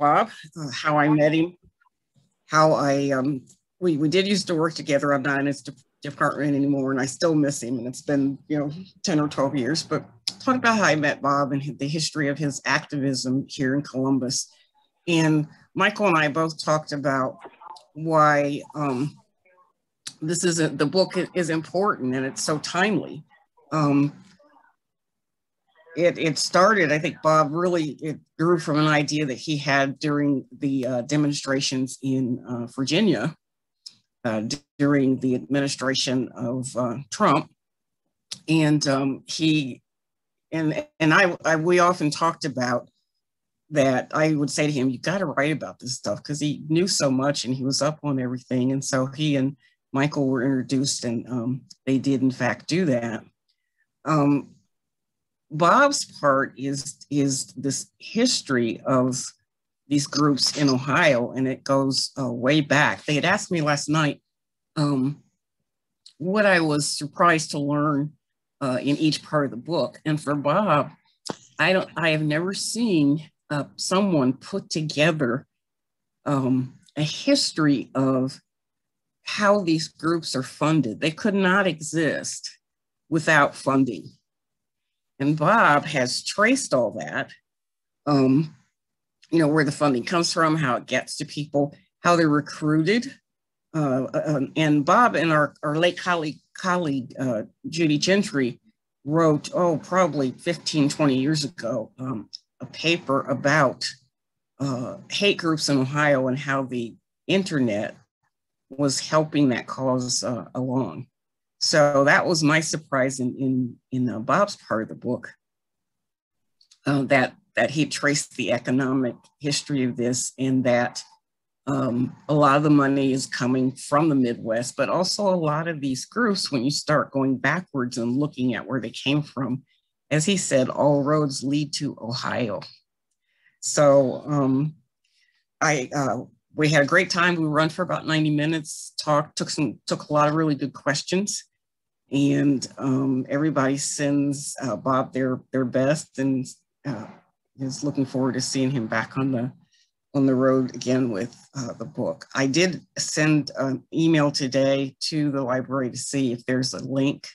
Bob, how I met him, how I, we did used to work together. I'm not in his department anymore, and I still miss him, and it's been, 10 or 12 years, but talk about how I met Bob and the history of his activism here in Columbus. And Michael and I both talked about why this isn't, the book is important and it's so timely. It started, I think Bob really, it grew from an idea that he had during the demonstrations in Virginia during the administration of Trump. And we often talked about that. I would say to him, you got to write about this stuff, because he knew so much and he was up on everything. And so he and Michael were introduced, and they did in fact do that. Bob's part is this history of these groups in Ohio, and it goes way back. They had asked me last night what I was surprised to learn in each part of the book. And for Bob, I have never seen someone put together a history of how these groups are funded. They could not exist without funding. And Bob has traced all that, where the funding comes from, how it gets to people, how they're recruited. And Bob and our late colleague Judy Gentry wrote, probably 15, 20 years ago, a paper about hate groups in Ohio and how the internet was helping that cause along. So that was my surprise in Bob's part of the book, that he traced the economic history of this, and that a lot of the money is coming from the Midwest, but also a lot of these groups, when you start going backwards and looking at where they came from, as he said, all roads lead to Ohio. So we had a great time. We run for about 90 minutes, took a lot of really good questions. And everybody sends Bob their best, and is looking forward to seeing him back on the road again with the book. I did send an email today to the library to see if there's a link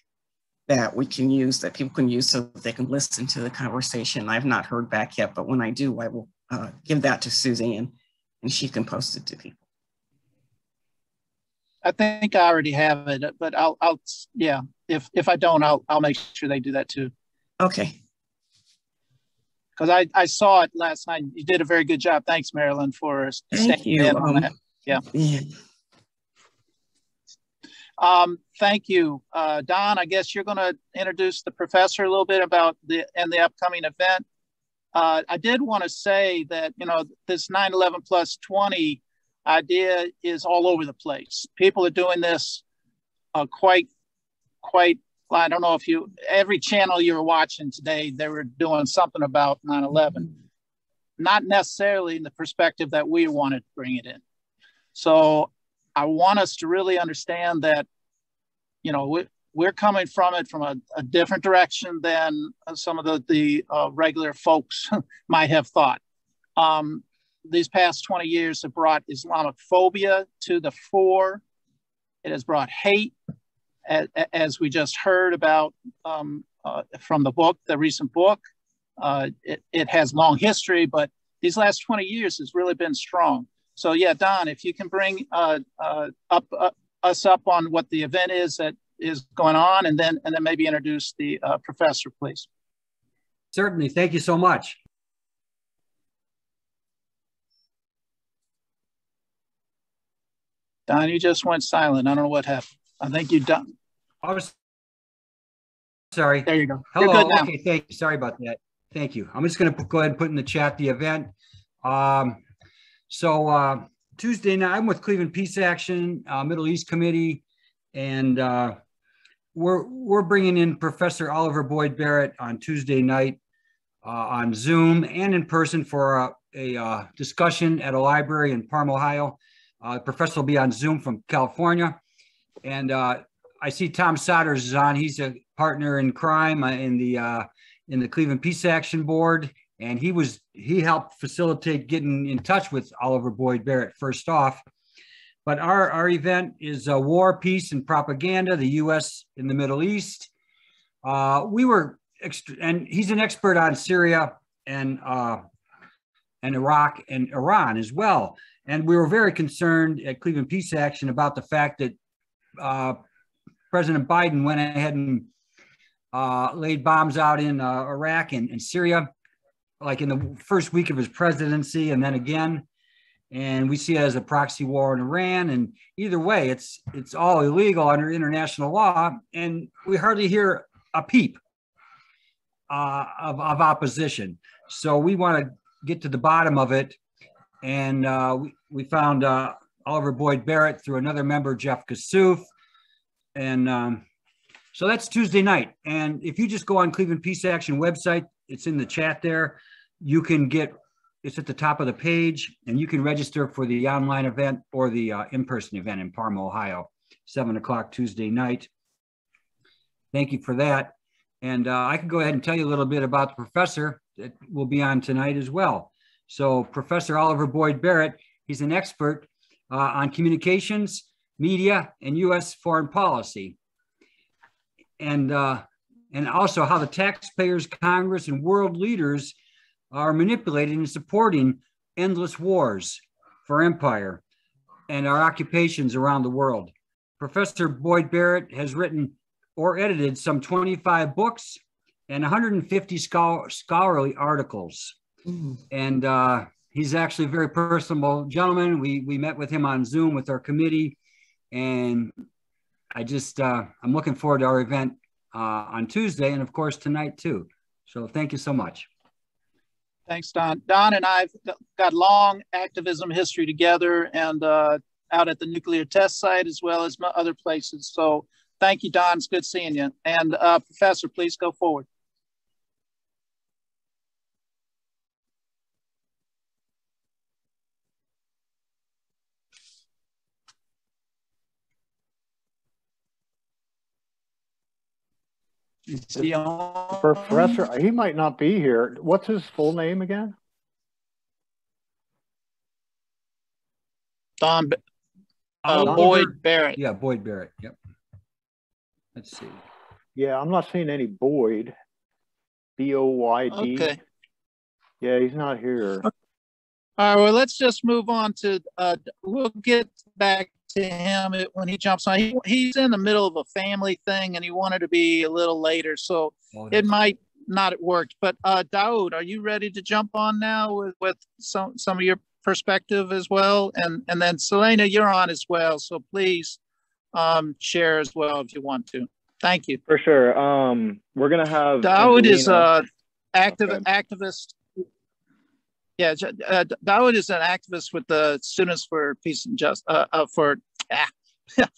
that we can use, that people can use, so that they can listen to the conversation. I've not heard back yet, but when I do, I will give that to Suzanne, and she can post it to people. I think I already have it, but I'll yeah. If I don't, I'll make sure they do that too. Okay. Because I saw it last night. You did a very good job. Thanks, Marilyn, for staying in on that. Yeah. Yeah. Thank you, Don. I guess you're going to introduce the professor a little bit about the upcoming event. I did want to say that, this 9/11+20 idea is all over the place. People are doing this quite, I don't know if every channel you were watching today, they were doing something about 9/11, not necessarily in the perspective that we wanted to bring it in. So I want us to really understand that, we're coming from it from a different direction than some of the regular folks might have thought. These past 20 years have brought Islamic phobia to the fore. It has brought hate, as we just heard about from the book, the recent book. It has long history, but these last 20 years has really been strong. So yeah, Don, if you can bring us up on what the event is that is going on, and then maybe introduce the professor, please. Certainly, thank you so much. Don, you just went silent. I don't know what happened. I think you done. I was sorry. There you go. Hello. You're good now. Okay, thank you. Sorry about that. Thank you. I'm just going to go ahead and put in the chat the event. So Tuesday night, I'm with Cleveland Peace Action, Middle East Committee, and we're bringing in Professor Oliver Boyd-Barrett on Tuesday night on Zoom and in person for a discussion at a library in Parma, Ohio. The professor will be on Zoom from California. And I see Tom Sauters is on. He's a partner in crime in the Cleveland Peace Action Board And he helped facilitate getting in touch with Oliver Boyd-Barrett first off. But our event is War, Peace, and Propaganda, the U.S. in the Middle East. And he's an expert on Syria and Iraq and Iran as well. And we were very concerned at Cleveland Peace Action about the fact that President Biden went ahead and laid bombs out in Iraq and Syria, like in the first week of his presidency, and then again. And we see it as a proxy war in Iran. And either way, it's all illegal under international law. And we hardly hear a peep of opposition. So we want to get to the bottom of it. And we found Oliver Boyd-Barrett through another member, Jeff Kasouf. And so that's Tuesday night. And if you just go on Cleveland Peace Action website, it's in the chat there. You can get, it's at the top of the page, and you can register for the online event or the in-person event in Parma, Ohio, 7 o'clock Tuesday night. Thank you for that. And I can go ahead and tell you a little bit about the professor that will be on tonight as well. So Professor Oliver Boyd-Barrett, he's an expert on communications, media, and U.S. foreign policy, and also how the taxpayers, Congress, and world leaders are manipulating and supporting endless wars for empire and our occupations around the world. Professor Boyd-Barrett has written or edited some 25 books and 150 scholarly articles. And he's actually a very personable gentleman. We met with him on Zoom with our committee, and I'm looking forward to our event on Tuesday, and of course tonight too. So thank you so much. Thanks, Don. Don and I've got long activism history together, and out at the nuclear test site as well as other places. So thank you, Don. It's good seeing you. And Professor, please go forward. Professor, he might not be here. What's his full name again? Don Boyd-Barrett. Yeah, Boyd-Barrett. Yep. Let's see. Yeah, I'm not seeing any Boyd. B-O-Y-D. Okay. Yeah, he's not here. All right, well, let's just move on to, we'll get back to him when he jumps on. He's in the middle of a family thing, and he wanted to be a little later, so it might not have worked. But Daoud, are you ready to jump on now with some of your perspective as well? And then Selena, you're on as well, so please share as well if you want to. Thank you. For sure. We're gonna have Daoud Angelina. Is a activist. Yeah, Daoud is an activist with the Students for Peace and Justice,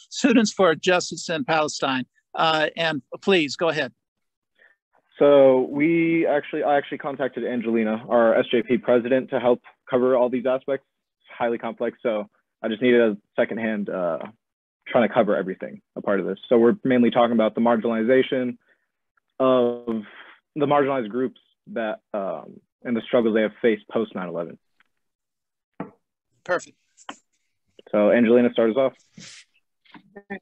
Students for Justice in Palestine. And please go ahead. So I actually contacted Angelina, our SJP president, to help cover all these aspects. It's highly complex, so I just needed a second hand trying to cover everything a part of this. So we're mainly talking about the marginalization of the marginalized groups that. And the struggles they have faced post 9/11. Perfect. So Angelina, start us off. Right.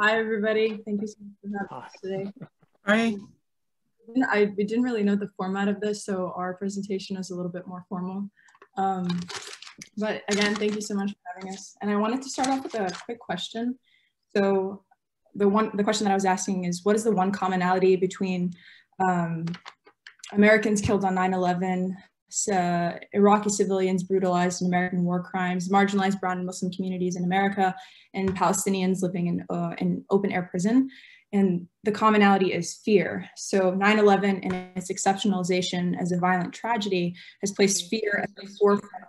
Hi, everybody. Thank you so much for having us today. All right. We didn't really know the format of this, so our presentation is a little bit more formal. But again, thank you so much for having us. And I wanted to start off with a quick question. So the question that I was asking is, what is the one commonality between Americans killed on 9/11, Iraqi civilians brutalized in American war crimes, marginalized brown and Muslim communities in America, and Palestinians living in open air prison? And the commonality is fear. So 9/11 and its exceptionalization as a violent tragedy has placed fear at the forefront. Of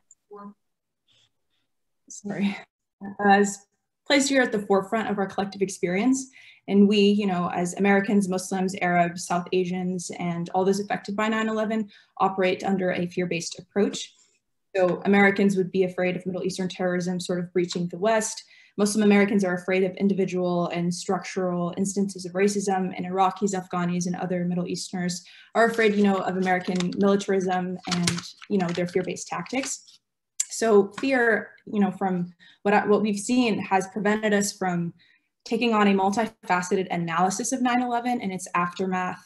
our collective experience. And we, as Americans, Muslims, Arabs, South Asians, and all those affected by 9/11 operate under a fear-based approach. So Americans would be afraid of Middle Eastern terrorism sort of breaching the West. Muslim Americans are afraid of individual and structural instances of racism, and Iraqis, Afghanis, and other Middle Easterners are afraid, of American militarism and, their fear-based tactics. So fear, from what we've seen has prevented us from taking on a multifaceted analysis of 9/11 and its aftermath,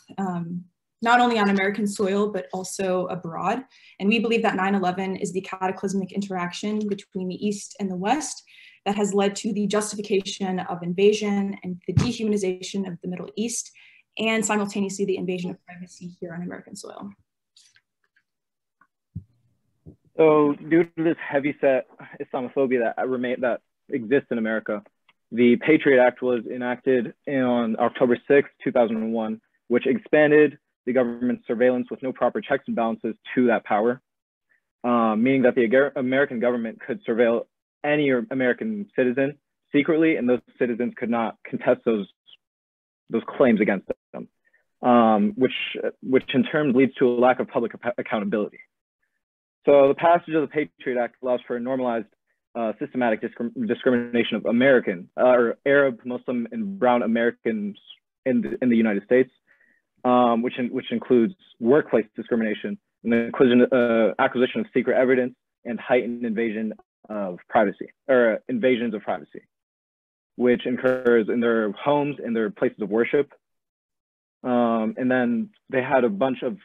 not only on American soil, but also abroad. And we believe that 9/11 is the cataclysmic interaction between the East and the West that has led to the justification of invasion and the dehumanization of the Middle East, and simultaneously the invasion of privacy here on American soil. So due to this heavyset Islamophobia that exists in America, the Patriot Act was enacted on October 6, 2001, which expanded the government's surveillance with no proper checks and balances to that power, meaning that the American government could surveil any American citizen secretly, and those citizens could not contest those claims against them, which in turn leads to a lack of public accountability. So the passage of the Patriot Act allows for a normalized systematic discrimination of American or Arab, Muslim, and brown Americans in the United States, which includes workplace discrimination and the acquisition of secret evidence and heightened invasion of privacy, or invasions of privacy, which occurs in their homes, in their places of worship. And then they had a bunch of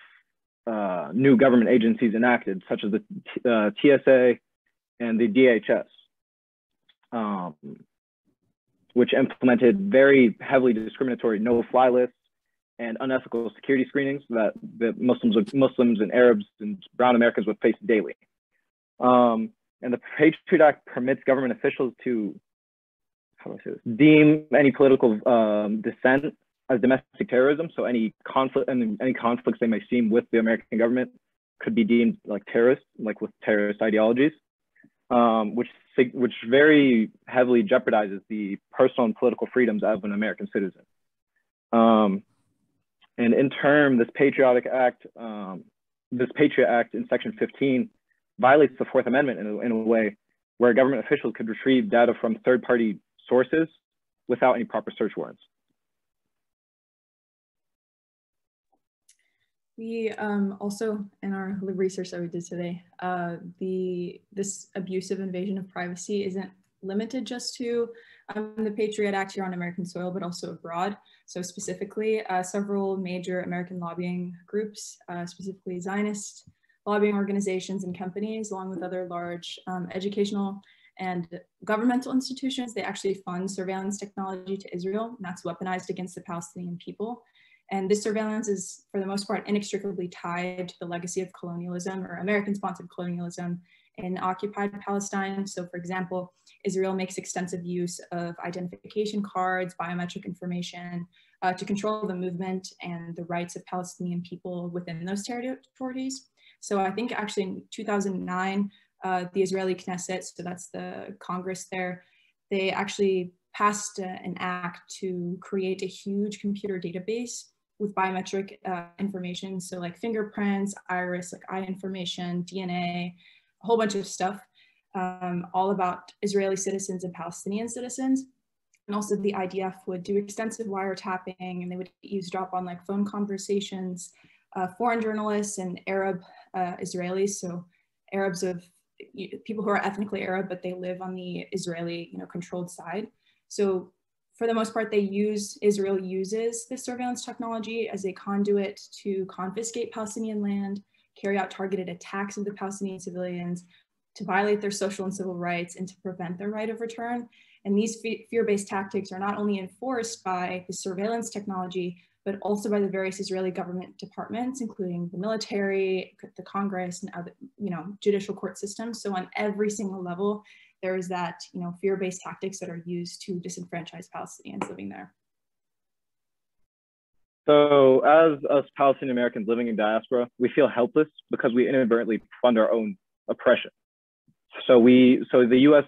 new government agencies enacted, such as the TSA and the DHS, which implemented very heavily discriminatory no-fly lists and unethical security screenings that the Muslims and Arabs and brown Americans would face daily. And the Patriot Act permits government officials to, deem any political dissent as domestic terrorism. So any conflict and any conflicts they may seem with the American government could be deemed like terrorists, like with terrorist ideologies, which very heavily jeopardizes the personal and political freedoms of an American citizen. And in turn, this Patriot Act in Section 15 violates the Fourth Amendment in a way where government officials could retrieve data from third-party sources without any proper search warrants. We also, in our research that we did today, this abusive invasion of privacy isn't limited just to the Patriot Act here on American soil, but also abroad. So specifically, several major American lobbying groups, specifically Zionist lobbying organizations and companies, along with other large educational and governmental institutions, they actually fund surveillance technology to Israel, and that's weaponized against the Palestinian people. And this surveillance is, for the most part, inextricably tied to the legacy of colonialism or American-sponsored colonialism in occupied Palestine. So, for example, Israel makes extensive use of identification cards, biometric information to control the movement and the rights of Palestinian people within those territories. So I think actually in 2009, the Israeli Knesset, so that's the Congress there, they actually passed an act to create a huge computer database with biometric information. So like fingerprints, iris, like eye information, DNA, a whole bunch of stuff, all about Israeli citizens and Palestinian citizens. And also the IDF would do extensive wiretapping, and they would eavesdrop on like phone conversations, foreign journalists and Arab Israelis, so Arabs of people who are ethnically Arab, but they live on the Israeli controlled side. So for the most part, Israel uses this surveillance technology as a conduit to confiscate Palestinian land, carry out targeted attacks of the Palestinian civilians, to violate their social and civil rights, and to prevent their right of return. And these fear-based tactics are not only enforced by the surveillance technology, but also by the various Israeli government departments, including the military, the Congress, and other, judicial court systems. So on every single level, there is that, fear-based tactics that are used to disenfranchise Palestinians living there. So as us Palestinian Americans living in diaspora, we feel helpless because we inadvertently fund our own oppression. So the U.S.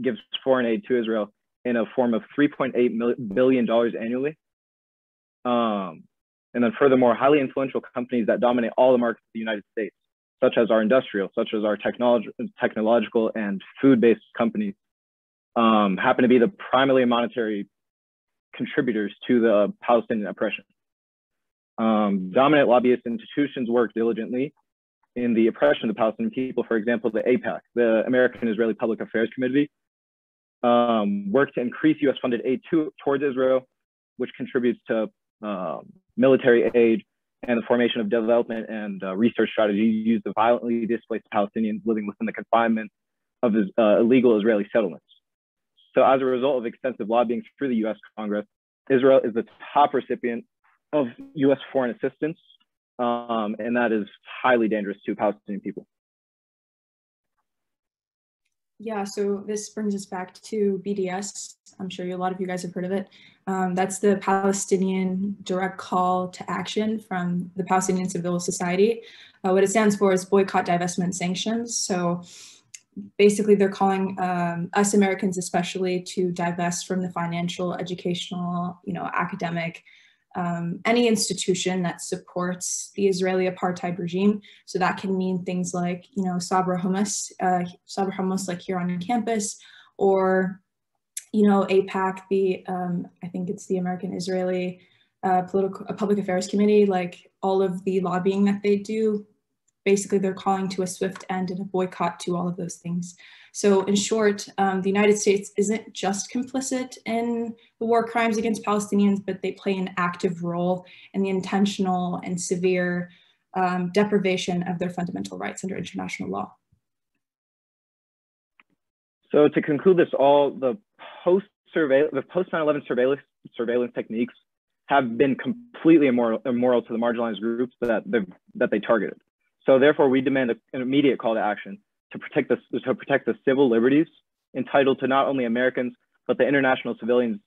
gives foreign aid to Israel in a form of $3.8 billion annually. And then furthermore, highly influential companies that dominate all the markets of the United States, such as our industrial, such as our technological and food-based companies, happen to be the primary monetary contributors to the Palestinian oppression. Dominant lobbyist institutions work diligently in the oppression of the Palestinian people. For example, the AIPAC, the American Israeli Public Affairs Committee, worked to increase U.S.-funded aid towards Israel, which contributes to military aid and the formation of development and research strategies used to violently displace Palestinians living within the confinement of illegal Israeli settlements. So as a result of extensive lobbying through the U.S. Congress, Israel is the top recipient of U.S. foreign assistance, and that is highly dangerous to Palestinian people. Yeah, so this brings us back to BDS. I'm sure a lot of you guys have heard of it. That's the Palestinian Direct Call to Action from the Palestinian Civil Society. What it stands for is Boycott, Divestment, Sanctions. So basically they're calling us Americans especially to divest from the financial, educational, academic, any institution that supports the Israeli apartheid regime. So that can mean things like, Sabra Hummus, like here on campus, or, AIPAC, the, I think it's the American Israeli Public Affairs Committee, like all of the lobbying that they do, basically they're calling to a swift end and a boycott to all of those things. So in short, the United States isn't just complicit in the war crimes against Palestinians, but they play an active role in the intentional and severe deprivation of their fundamental rights under international law. So to conclude this all, the post-9/11 surveillance techniques have been completely immoral to the marginalized groups that they targeted. So therefore, we demand an immediate call to action to protect the civil liberties entitled to not only Americans, but the international civilians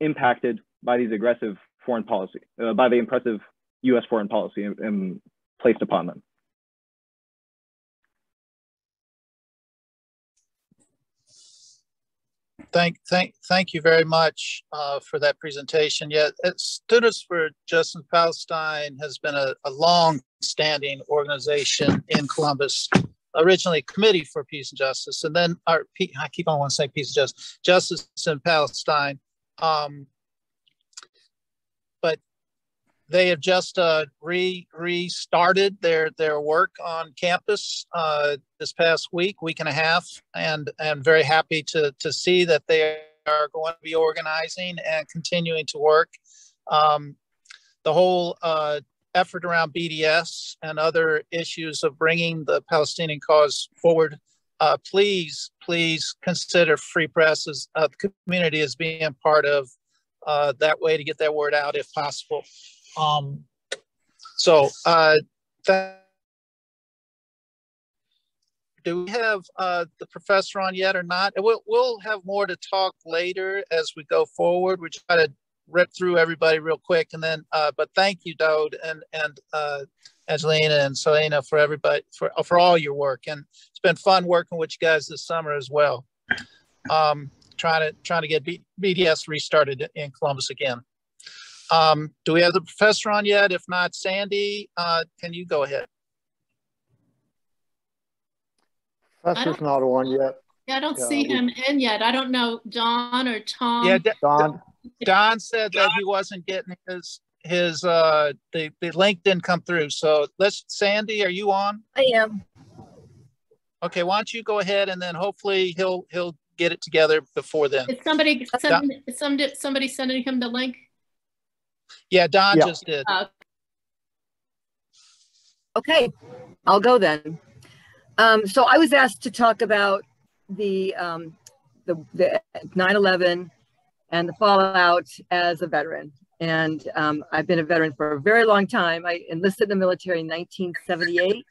impacted by these aggressive foreign policy, by the impressive U.S. foreign policy placed upon them. Thank you very much for that presentation. Yeah, Students for Justice in Palestine has been a long-standing organization in Columbus, originally Committee for Peace and Justice, and then I keep on wanting to say Peace and Justice, Justice in Palestine. But they have just restarted their work on campus this past week and a half, and I'm very happy to see that they are going to be organizing and continuing to work. The whole effort around BDS and other issues of bringing the Palestinian cause forward, please consider Free Press as the community as being part of that way to get that word out if possible. Do we have the professor on yet or not? We'll have more to talk later as we go forward. We try to rip through everybody real quick, and then. But thank you, Daoud and Angelina and Selena for everybody for all your work, and it's been fun working with you guys this summer as well. Trying to get BDS restarted in Columbus again. Do we have the professor on yet? If not, Sandy, can you go ahead? Professor's not on yet. Yeah, I don't see him in yet. I don't know, Don or Tom. Yeah, Don said that he wasn't getting his the link didn't come through. So Sandy, are you on? I am. Okay, why don't you go ahead, and then hopefully he'll get it together before then. Is somebody sending him the link? Yeah, Don just did. Okay, I'll go then. So I was asked to talk about the 9/11 and the fallout as a veteran. And I've been a veteran for a very long time. I enlisted in the military in 1978.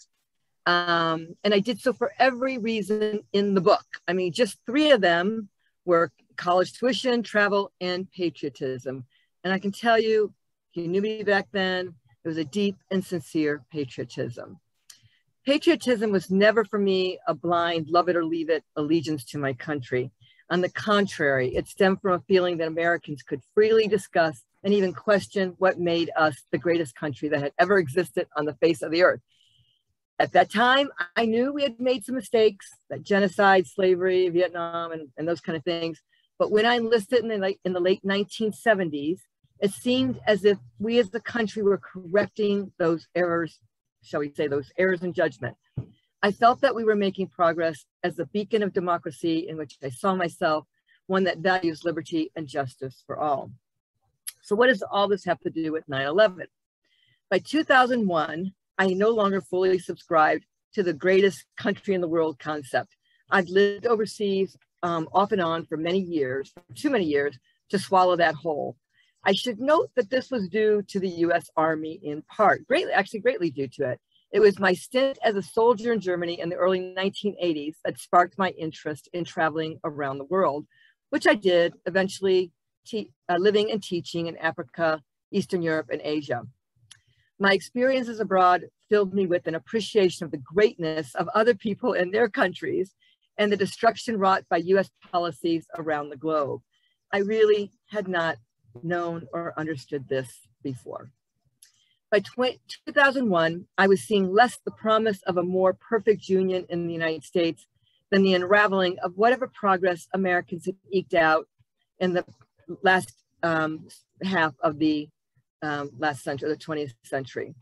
And I did so for every reason in the book. I mean, just three of them were college tuition, travel, and patriotism. And I can tell you, if you knew me back then, it was a deep and sincere patriotism. Patriotism was never for me a blind love it or leave it allegiance to my country. On the contrary, it stemmed from a feeling that Americans could freely discuss and even question what made us the greatest country that had ever existed on the face of the earth. At that time, I knew we had made some mistakes, that genocide, slavery, Vietnam, and those kind of things. But when I enlisted in the late 1970s, it seemed as if we as a country were correcting those errors, shall we say, those errors in judgment. I felt that we were making progress as a beacon of democracy in which I saw myself, one that values liberty and justice for all. So what does all this have to do with 9/11? By 2001, I no longer fully subscribed to the greatest country in the world concept. I've lived overseas off and on for many years, too many years, to swallow that whole. I should note that this was due to the US Army in part, greatly due to it. It was my stint as a soldier in Germany in the early 1980s that sparked my interest in traveling around the world, which I did, eventually living and teaching in Africa, Eastern Europe, and Asia. My experiences abroad filled me with an appreciation of the greatness of other people in their countries and the destruction wrought by US policies around the globe. I really had not known or understood this before. By 2001, I was seeing less the promise of a more perfect union in the United States than the unraveling of whatever progress Americans had eked out in the last half of the last century, the 20th century.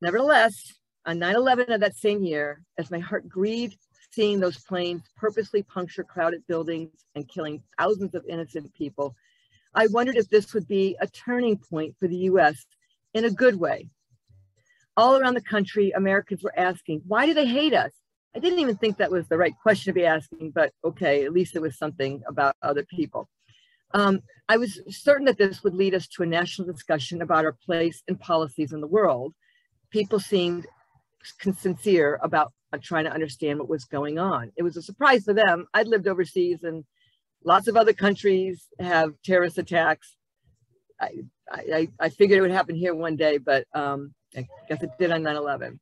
Nevertheless, on 9/11 of that same year, as my heart grieved seeing those planes purposely puncture crowded buildings and killing thousands of innocent people, I wondered if this would be a turning point for the US in a good way. All around the country, Americans were asking, why do they hate us? I didn't even think that was the right question to be asking, but okay, at least it was something about other people. I was certain that this would lead us to a national discussion about our place and policies in the world. People seemed sincere about trying to understand what was going on. It was a surprise to them. I'd lived overseas and lots of other countries have terrorist attacks. I figured it would happen here one day, but I guess it did on 9/11.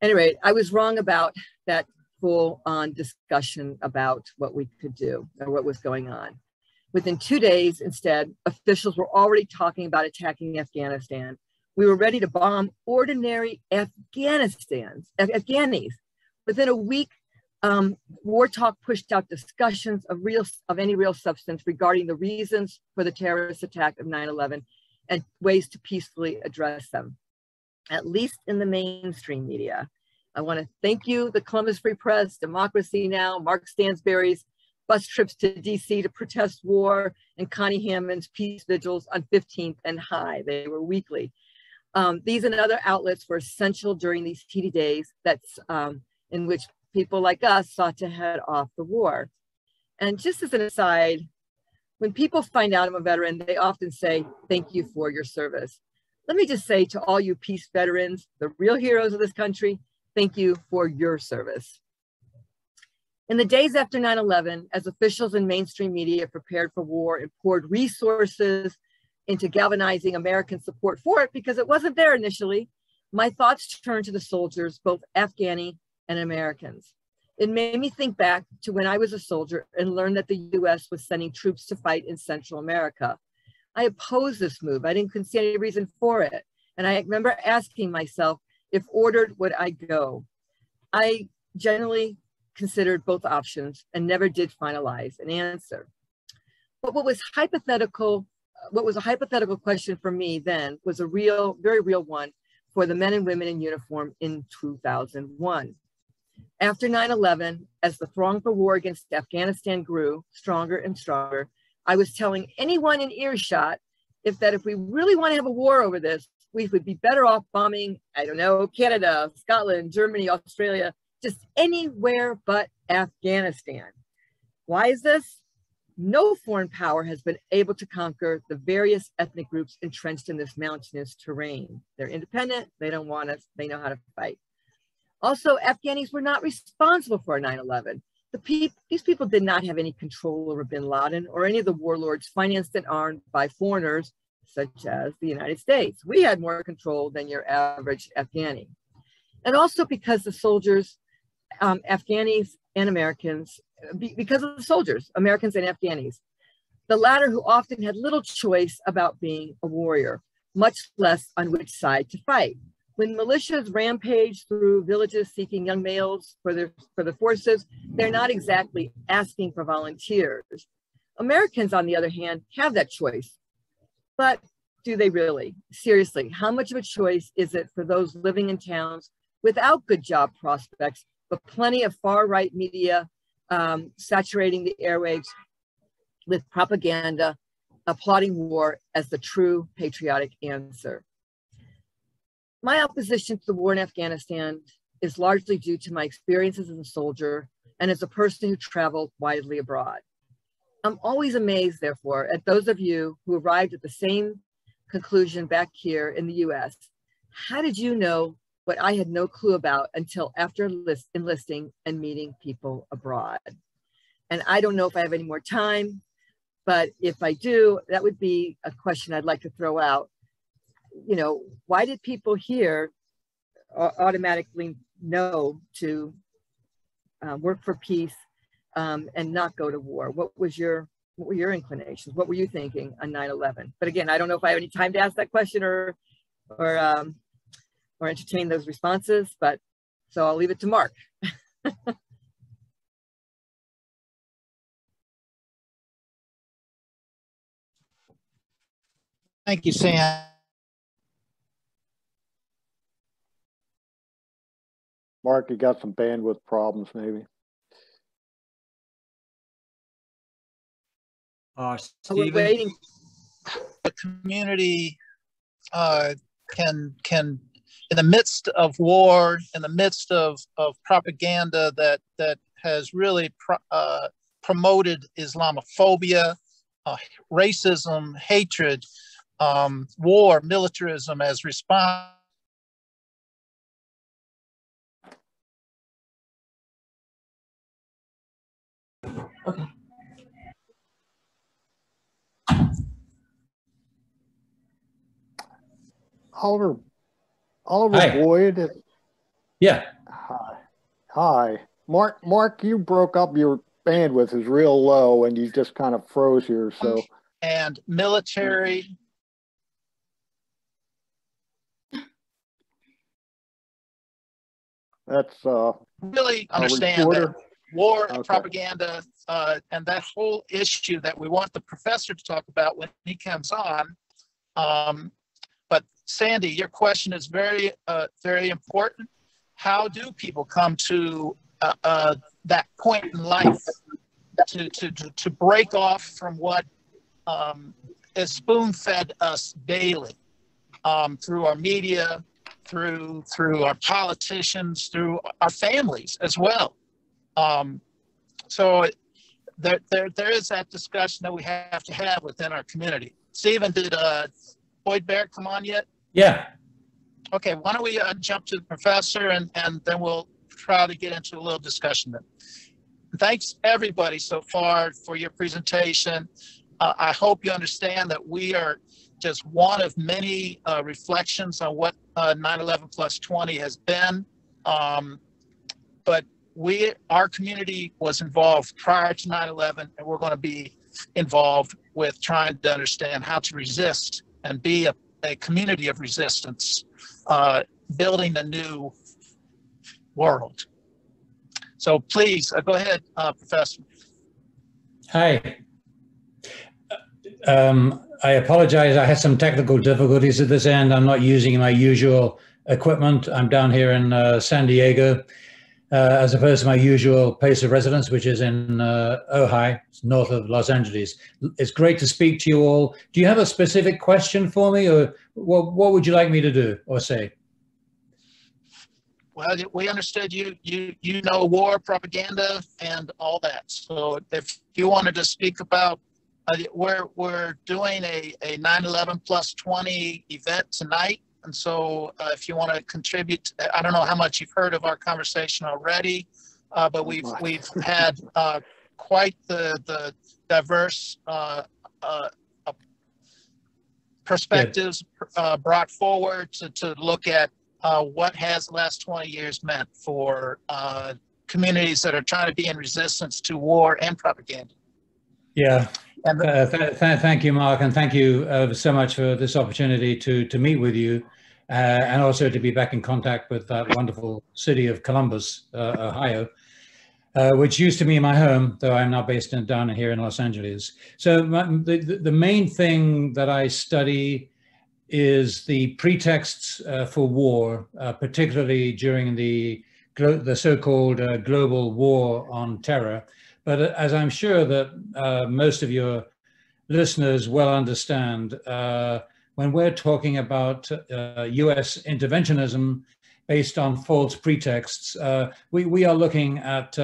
Anyway, I was wrong about that full-on discussion about what we could do or what was going on. Within 2 days, instead, officials were already talking about attacking Afghanistan. We were ready to bomb ordinary Afghanis. Within a week, war talk pushed out discussions of any real substance regarding the reasons for the terrorist attack of 9/11 and ways to peacefully address them, at least in the mainstream media. I want to thank you, the Columbus Free Press, Democracy Now!, Mark Stansberry's bus trips to DC to protest war, and Connie Hammond's peace vigils on 15th and High. They were weekly. These and other outlets were essential during these heady days in which people like us sought to head off the war. And just as an aside, when people find out I'm a veteran, they often say, thank you for your service. Let me just say to all you peace veterans, the real heroes of this country, thank you for your service. In the days after 9/11, as officials and mainstream media prepared for war and poured resources into galvanizing American support for it because it wasn't there initially, my thoughts turned to the soldiers, both Afghani and Americans. It made me think back to when I was a soldier and learned that the US was sending troops to fight in Central America. I opposed this move. I didn't see any reason for it. And I remember asking myself, if ordered, would I go? I generally considered both options and never did finalize an answer. But what was a hypothetical question for me then was a real, very real one for the men and women in uniform in 2001. After 9/11, as the throng for war against Afghanistan grew stronger and stronger, I was telling anyone in earshot if we really want to have a war over this, we would be better off bombing, I don't know, Canada, Scotland, Germany, Australia, just anywhere but Afghanistan. Why is this? No foreign power has been able to conquer the various ethnic groups entrenched in this mountainous terrain. They're independent, they don't want us, they know how to fight. Also, Afghanis were not responsible for 9/11. These people did not have any control over bin Laden or any of the warlords financed and armed by foreigners, such as the United States. We had more control than your average Afghani. And also because the soldiers, Afghanis and Americans, because of the soldiers, Americans and Afghanis, the latter who often had little choice about being a warrior, much less on which side to fight. When militias rampage through villages seeking young males for the forces, they're not exactly asking for volunteers. Americans, on the other hand, have that choice. But do they really? Seriously, how much of a choice is it for those living in towns without good job prospects, but plenty of far-right media saturating the airwaves with propaganda, applauding war as the true patriotic answer? My opposition to the war in Afghanistan is largely due to my experiences as a soldier and as a person who traveled widely abroad. I'm always amazed, therefore, at those of you who arrived at the same conclusion back here in the US. How did you know what I had no clue about until after enlisting and meeting people abroad? And I don't know if I have any more time, but if I do, that would be a question I'd like to throw out. You know, why did people here automatically know to work for peace and not go to war? What were your inclinations? What were you thinking on 9/11? But again, I don't know if I have any time to ask that question or entertain those responses, but so I'll leave it to Mark. Thank you, Sam. Mark, you got some bandwidth problems, maybe. Stephen, we're waiting. The community can, in the midst of war, in the midst of propaganda that has really promoted Islamophobia, racism, hatred, war, militarism as response. Okay. Oliver Hi. Boyd. Yeah. Hi. Mark, you broke up. Your bandwidth is real low and you just kind of froze here. So. And military. That's really understand that. War and propaganda, and that whole issue that we want the professor to talk about when he comes on. But Sandy, your question is very, very important. How do people come to that point in life to break off from what is spoon-fed us daily through our media, through our politicians, through our families as well? So there is that discussion that we have to have within our community. Stephen, did Boyd-Barrett come on yet? Yeah. Okay, why don't we jump to the professor and then we'll try to get into a little discussion then. Thanks everybody so far for your presentation. I hope you understand that we are just one of many reflections on what 9/11 plus 20 has been. But our community was involved prior to 9/11, and we're going to be involved with trying to understand how to resist and be a community of resistance, building a new world. So please, go ahead, Professor. Hi. I apologize. I had some technical difficulties at this end. I'm not using my usual equipment. I'm down here in San Diego. As opposed to my usual place of residence, which is in Ojai, north of Los Angeles. It's great to speak to you all. Do you have a specific question for me, or what would you like me to do or say? Well, we understood you know war, propaganda, and all that. So if you wanted to speak about, we're doing a 9/11 plus 20 event tonight. And so if you want to contribute, I don't know how much you've heard of our conversation already, but we've had quite the diverse perspectives brought forward to look at what has the last 20 years meant for communities that are trying to be in resistance to war and propaganda. Yeah. Thank you, Mark, and thank you so much for this opportunity to meet with you and also to be back in contact with that wonderful city of Columbus, Ohio, which used to be my home, though I'm now based down here in Los Angeles. So the main thing that I study is the pretexts for war, particularly during the so-called global war on terror. But as I'm sure that most of your listeners well understand, when we're talking about US interventionism based on false pretexts, we are looking at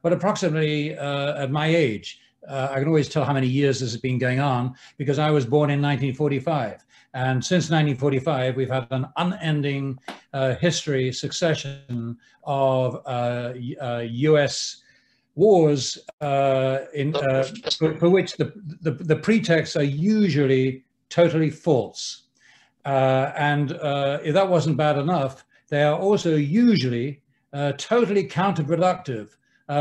what approximately at my age, I can always tell how many years this has been going on because I was born in 1945. And since 1945, we've had an unending history succession of US wars for which the pretexts are usually totally false. If that wasn't bad enough, they are also usually totally counterproductive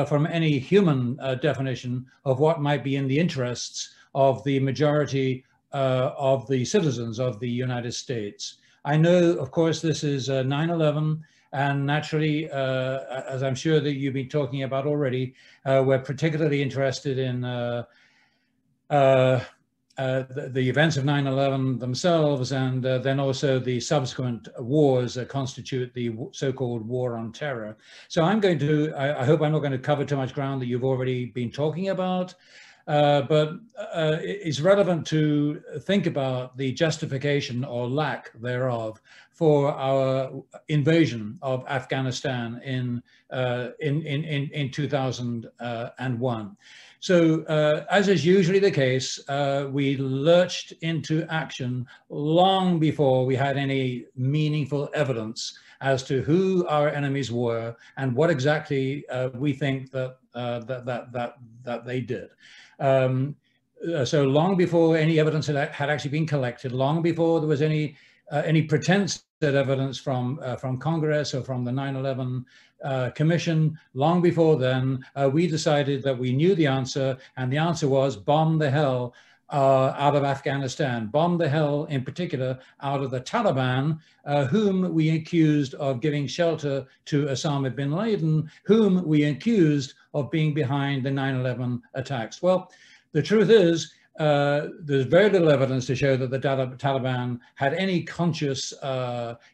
from any human definition of what might be in the interests of the majority of the citizens of the United States. I know, of course, this is 9/11, and naturally, as I'm sure that you've been talking about already, we're particularly interested in the events of 9/11 themselves, and then also the subsequent wars that constitute the so-called war on terror. So I'm going to, I hope I'm not going to cover too much ground that you've already been talking about, but it's relevant to think about the justification or lack thereof for our invasion of Afghanistan in 2001. So as is usually the case, we lurched into action long before we had any meaningful evidence as to who our enemies were and what exactly we think that that they did. So long before any evidence had actually been collected, long before there was any pretense that evidence from Congress or from the 9/11 Commission, long before then, we decided that we knew the answer, and the answer was bomb the hell out of Afghanistan, bomb the hell in particular out of the Taliban, whom we accused of giving shelter to Osama bin Laden, whom we accused of being behind the 9/11 attacks. Well, the truth is, there's very little evidence to show that the Taliban had any conscious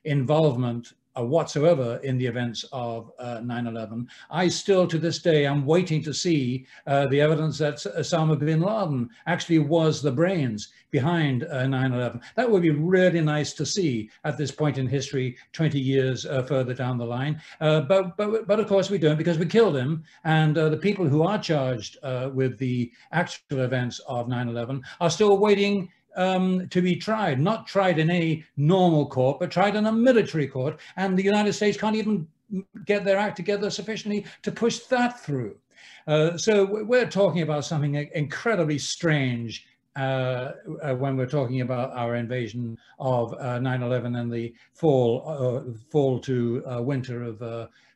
involvement whatsoever in the events of 9/11. I still to this day am waiting to see the evidence that Osama bin Laden actually was the brains behind 9/11. That would be really nice to see at this point in history, 20 years further down the line. But of course we don't, because we killed him, and the people who are charged with the actual events of 9/11 are still waiting to be tried, not tried in any normal court, but tried in a military court, and the United States can't even get their act together sufficiently to push that through. So we're talking about something incredibly strange when we're talking about our invasion of 9/11 and the fall to winter of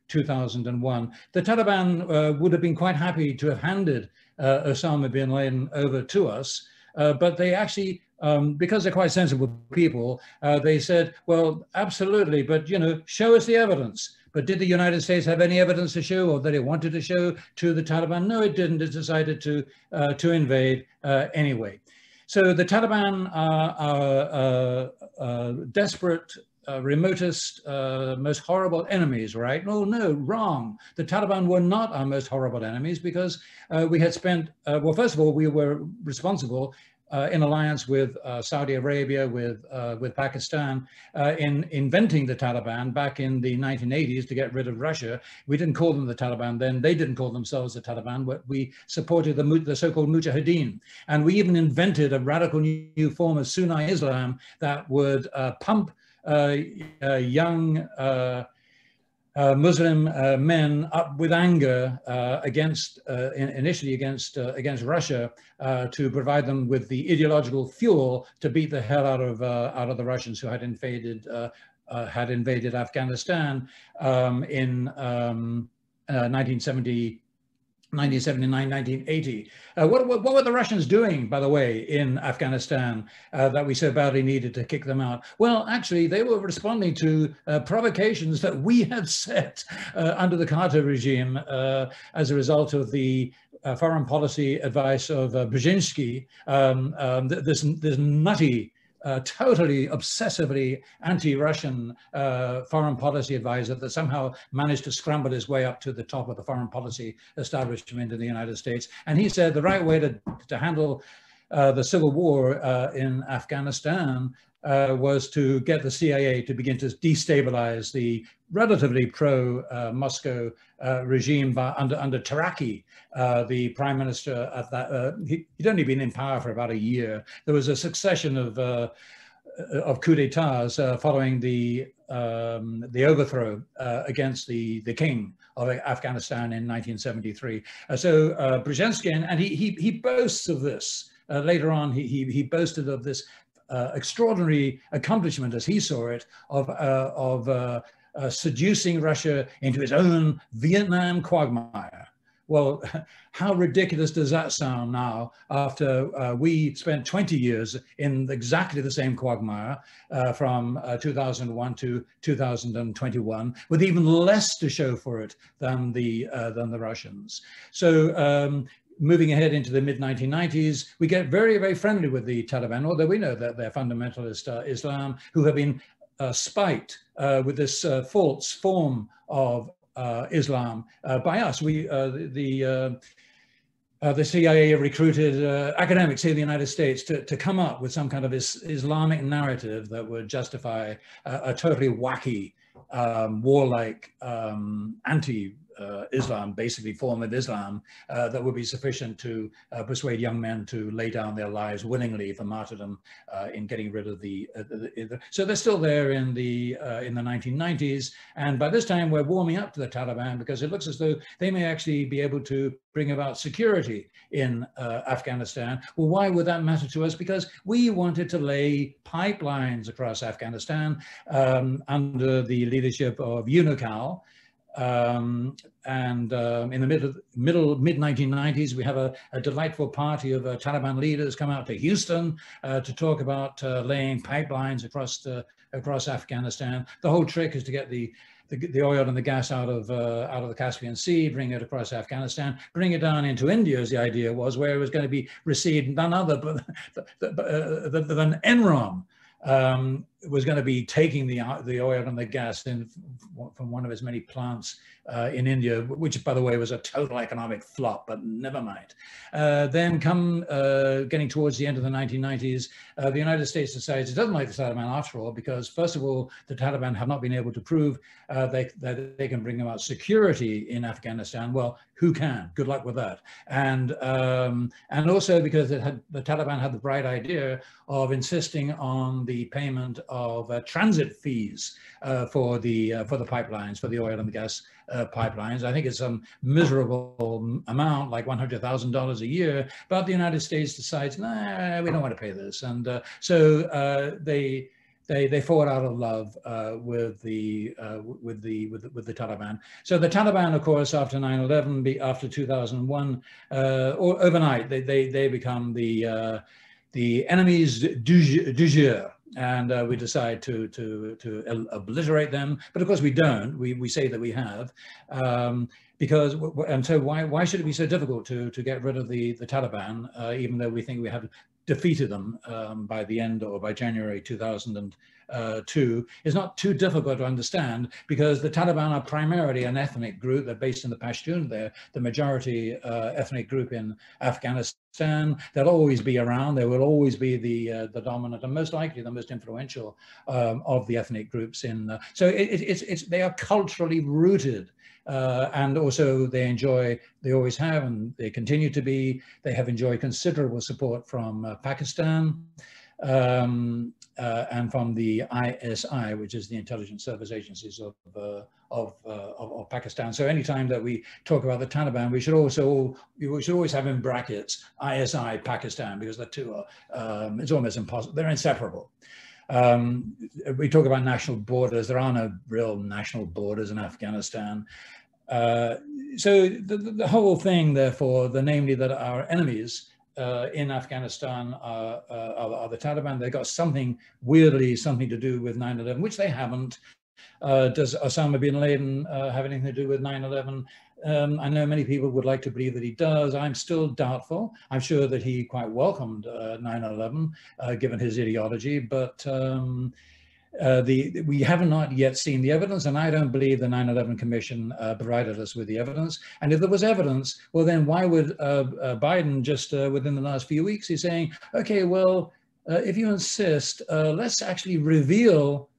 2001. The Taliban would have been quite happy to have handed Osama bin Laden over to us, but they actually, because they're quite sensible people, they said, well, absolutely, but, you know, show us the evidence. But did the United States have any evidence to show, or that it wanted to show to the Taliban? No, it didn't. It decided to invade anyway. So the Taliban are desperate, remotest, most horrible enemies, right? Oh, no, wrong. The Taliban were not our most horrible enemies, because we had spent, well, first of all, we were responsible in alliance with Saudi Arabia, with Pakistan, in inventing the Taliban back in the 1980s to get rid of Russia. We didn't call them the Taliban then. They didn't call themselves the Taliban, but we supported the so-called Mujahideen. And we even invented a radical new form of Sunni Islam that would pump young Muslim men up with anger initially against Russia to provide them with the ideological fuel to beat the hell out of the Russians who had invaded Afghanistan in 1970. 1979, 1980. What were the Russians doing, by the way, in Afghanistan that we so badly needed to kick them out? Well, actually, they were responding to provocations that we had set under the Carter regime as a result of the foreign policy advice of Brzezinski, this nutty, totally obsessively anti-Russian foreign policy advisor that somehow managed to scramble his way up to the top of the foreign policy establishment in the United States. And he said the right way to handle the civil war in Afghanistan was to get the CIA to begin to destabilize the relatively pro-Moscow regime under Taraki, the prime minister at that. He'd only been in power for about a year. There was a succession of coups d'etats following the overthrow against the king of Afghanistan in 1973. So Brzezinski, and he boasts of this. Later on, he boasted of this extraordinary accomplishment, as he saw it, of seducing Russia into its own Vietnam quagmire. Well, how ridiculous does that sound now after we spent 20 years in exactly the same quagmire from 2001 to 2021, with even less to show for it than the Russians. So, moving ahead into the mid-1990s, we get very, very friendly with the Taliban, although we know that they're fundamentalist Islam, who have been spiked with this false form of Islam by us. The CIA recruited academics here in the United States to come up with some kind of Islamic narrative that would justify a totally wacky, warlike, anti-Islam, basically form of Islam that would be sufficient to persuade young men to lay down their lives willingly for martyrdom in getting rid of the. So they're still there in the 1990s, and by this time we're warming up to the Taliban because it looks as though they may actually be able to bring about security in Afghanistan. Well, why would that matter to us? Because we wanted to lay pipelines across Afghanistan under the leadership of Unocal. In the mid-1990s, we have a delightful party of Taliban leaders come out to Houston to talk about laying pipelines across Afghanistan. The whole trick is to get the oil and the gas out of the Caspian Sea, bring it across Afghanistan, bring it down into India, as the idea was, where it was going to be received none other than Enron. Was going to be taking the oil and the gas in from one of his many plants in India, which, by the way, was a total economic flop, but never mind. Then getting towards the end of the 1990s, the United States decides it doesn't like the Taliban after all, because first of all, the Taliban have not been able to prove that they can bring about security in Afghanistan. Well, who can? Good luck with that. And also because the Taliban had the bright idea of insisting on the payment of transit fees for the pipelines, for the oil and the gas pipelines. I think it's some miserable amount, like $100,000 a year, but the United States decides, nah, we don't want to pay this. And so they fought out of love with the Taliban. So the Taliban, of course, after 9/11, after 2001, or overnight, they become the enemies du jour. And we decide to obliterate them, but of course we don't. We say that we have, because and so why should it be so difficult to get rid of the Taliban, even though we think we have defeated them by the end or by January 2002? Is not too difficult to understand, because the Taliban are primarily an ethnic group. They're based in the Pashtun. They're the majority ethnic group in Afghanistan. They'll always be around. They will always be the dominant and most likely the most influential of the ethnic groups in. So they are culturally rooted. And also they always have, and they continue to be, they have enjoyed considerable support from Pakistan and from the ISI, which is the intelligence service agencies of Pakistan. So anytime that we talk about the Taliban, we should always have in brackets ISI, Pakistan, because the two are, it's almost impossible, they're inseparable. We talk about national borders. There are no real national borders in Afghanistan. So the whole thing, therefore, namely that our enemies in Afghanistan are the Taliban. They've got something, weirdly, something to do with 9/11, which they haven't. Does Osama bin Laden have anything to do with 9/11? I know many people would like to believe that he does. I'm still doubtful. I'm sure that he quite welcomed 9/11, given his ideology, but we have not yet seen the evidence, and I don't believe the 9/11 Commission provided us with the evidence. And if there was evidence, well then why would Biden just within the last few weeks, he's saying, okay, well, if you insist, let's actually reveal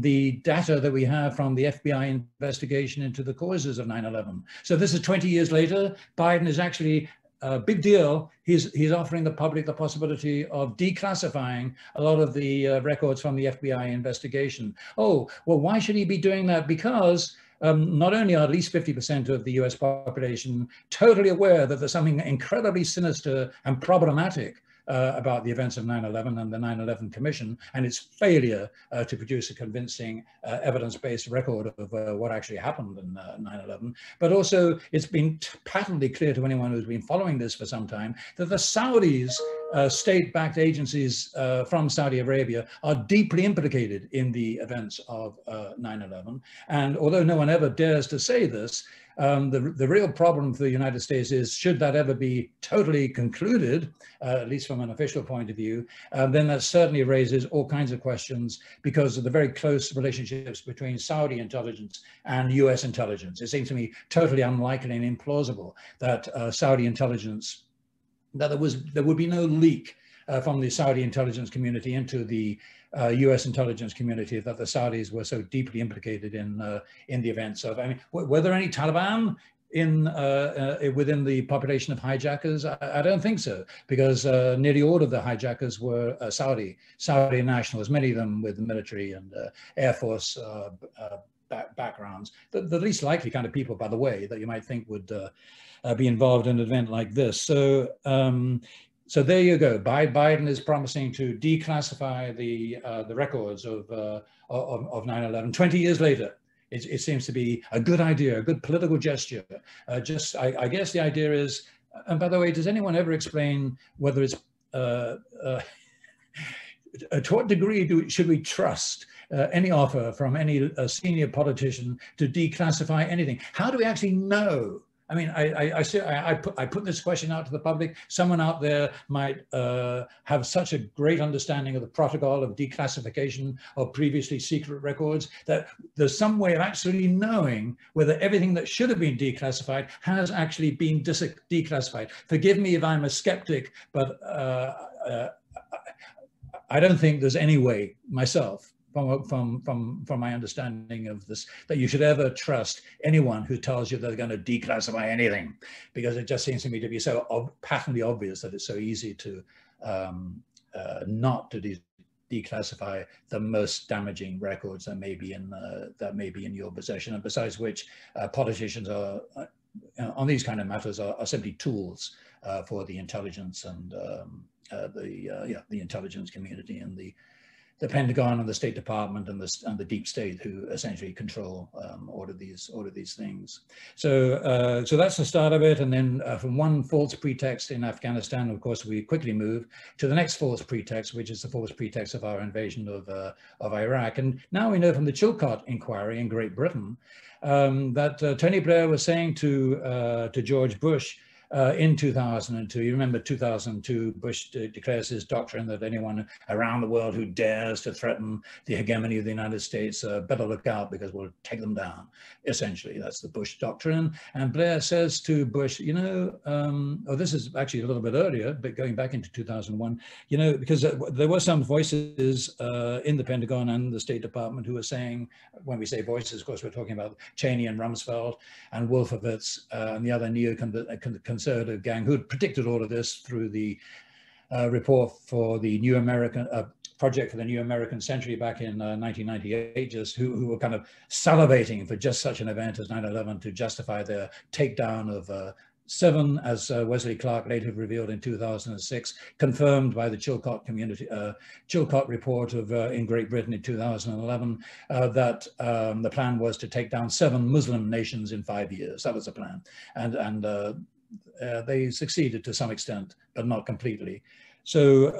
the data that we have from the FBI investigation into the causes of 9/11. So this is 20 years later. Biden is actually a big deal. He's offering the public the possibility of declassifying a lot of the records from the FBI investigation. Oh, well, why should he be doing that? Because not only are at least 50% of the US population totally aware that there's something incredibly sinister and problematic about the events of 9/11 and the 9/11 Commission and its failure to produce a convincing evidence-based record of what actually happened in 9/11. But also, it's been patently clear to anyone who's been following this for some time that the Saudis, state-backed agencies from Saudi Arabia, are deeply implicated in the events of 9/11. And although no one ever dares to say this, the real problem for the United States is, should that ever be totally concluded, at least from an official point of view, then that certainly raises all kinds of questions because of the very close relationships between Saudi intelligence and US intelligence. It seems to me totally unlikely and implausible that Saudi intelligence, that there would be no leak from the Saudi intelligence community into the US intelligence community, that the Saudis were so deeply implicated in the events of, I mean, were there any Taliban in within the population of hijackers? I don't think so, because nearly all of the hijackers were Saudi nationals, many of them with the military and air force backgrounds, the least likely kind of people, by the way, that you might think would be involved in an event like this. So so there you go. Biden is promising to declassify the records of 9/11. 20 years later, it seems to be a good idea, a good political gesture. I guess the idea is. And by the way, does anyone ever explain whether it's to what degree should we trust any offer from any senior politician to declassify anything? How do we actually know? I mean, I put this question out to the public. Someone out there might have such a great understanding of the protocol of declassification of previously secret records that there's some way of actually knowing whether everything that should have been declassified has actually been declassified. Forgive me if I'm a skeptic, but I don't think there's any way myself, from my understanding of this, that you should ever trust anyone who tells you they're going to declassify anything, because it just seems to me to be so patently obvious that it's so easy to not to declassify the most damaging records that may be in your possession, and besides which politicians are on these kind of matters are simply tools for the intelligence and the intelligence community and the Pentagon and the State Department and the deep state, who essentially control all of these things. So so that's the start of it, and then from one false pretext in Afghanistan, of course, we quickly move to the next false pretext, which is the false pretext of our invasion of Iraq. And now we know from the Chilcot inquiry in Great Britain that Tony Blair was saying to George Bush in 2002, you remember 2002, Bush declares his doctrine that anyone around the world who dares to threaten the hegemony of the United States better look out, because we'll take them down. Essentially, that's the Bush doctrine. And Blair says to Bush, you know, oh, this is actually a little bit earlier, but going back into 2001, you know, because there were some voices in the Pentagon and the State Department who were saying, when we say voices, of course, we're talking about Cheney and Rumsfeld and Wolfowitz and the other neoconservative gang who had predicted all of this through the report for the New American Project for the New American Century back in 1998, just who were kind of salivating for just such an event as 9/11 to justify their takedown of Seven, as Wesley Clark later revealed in 2006, confirmed by the Chilcot community, Chilcot report of in Great Britain in 2011, that the plan was to take down 7 Muslim nations in 5 years. That was the plan, and they succeeded to some extent, but not completely. So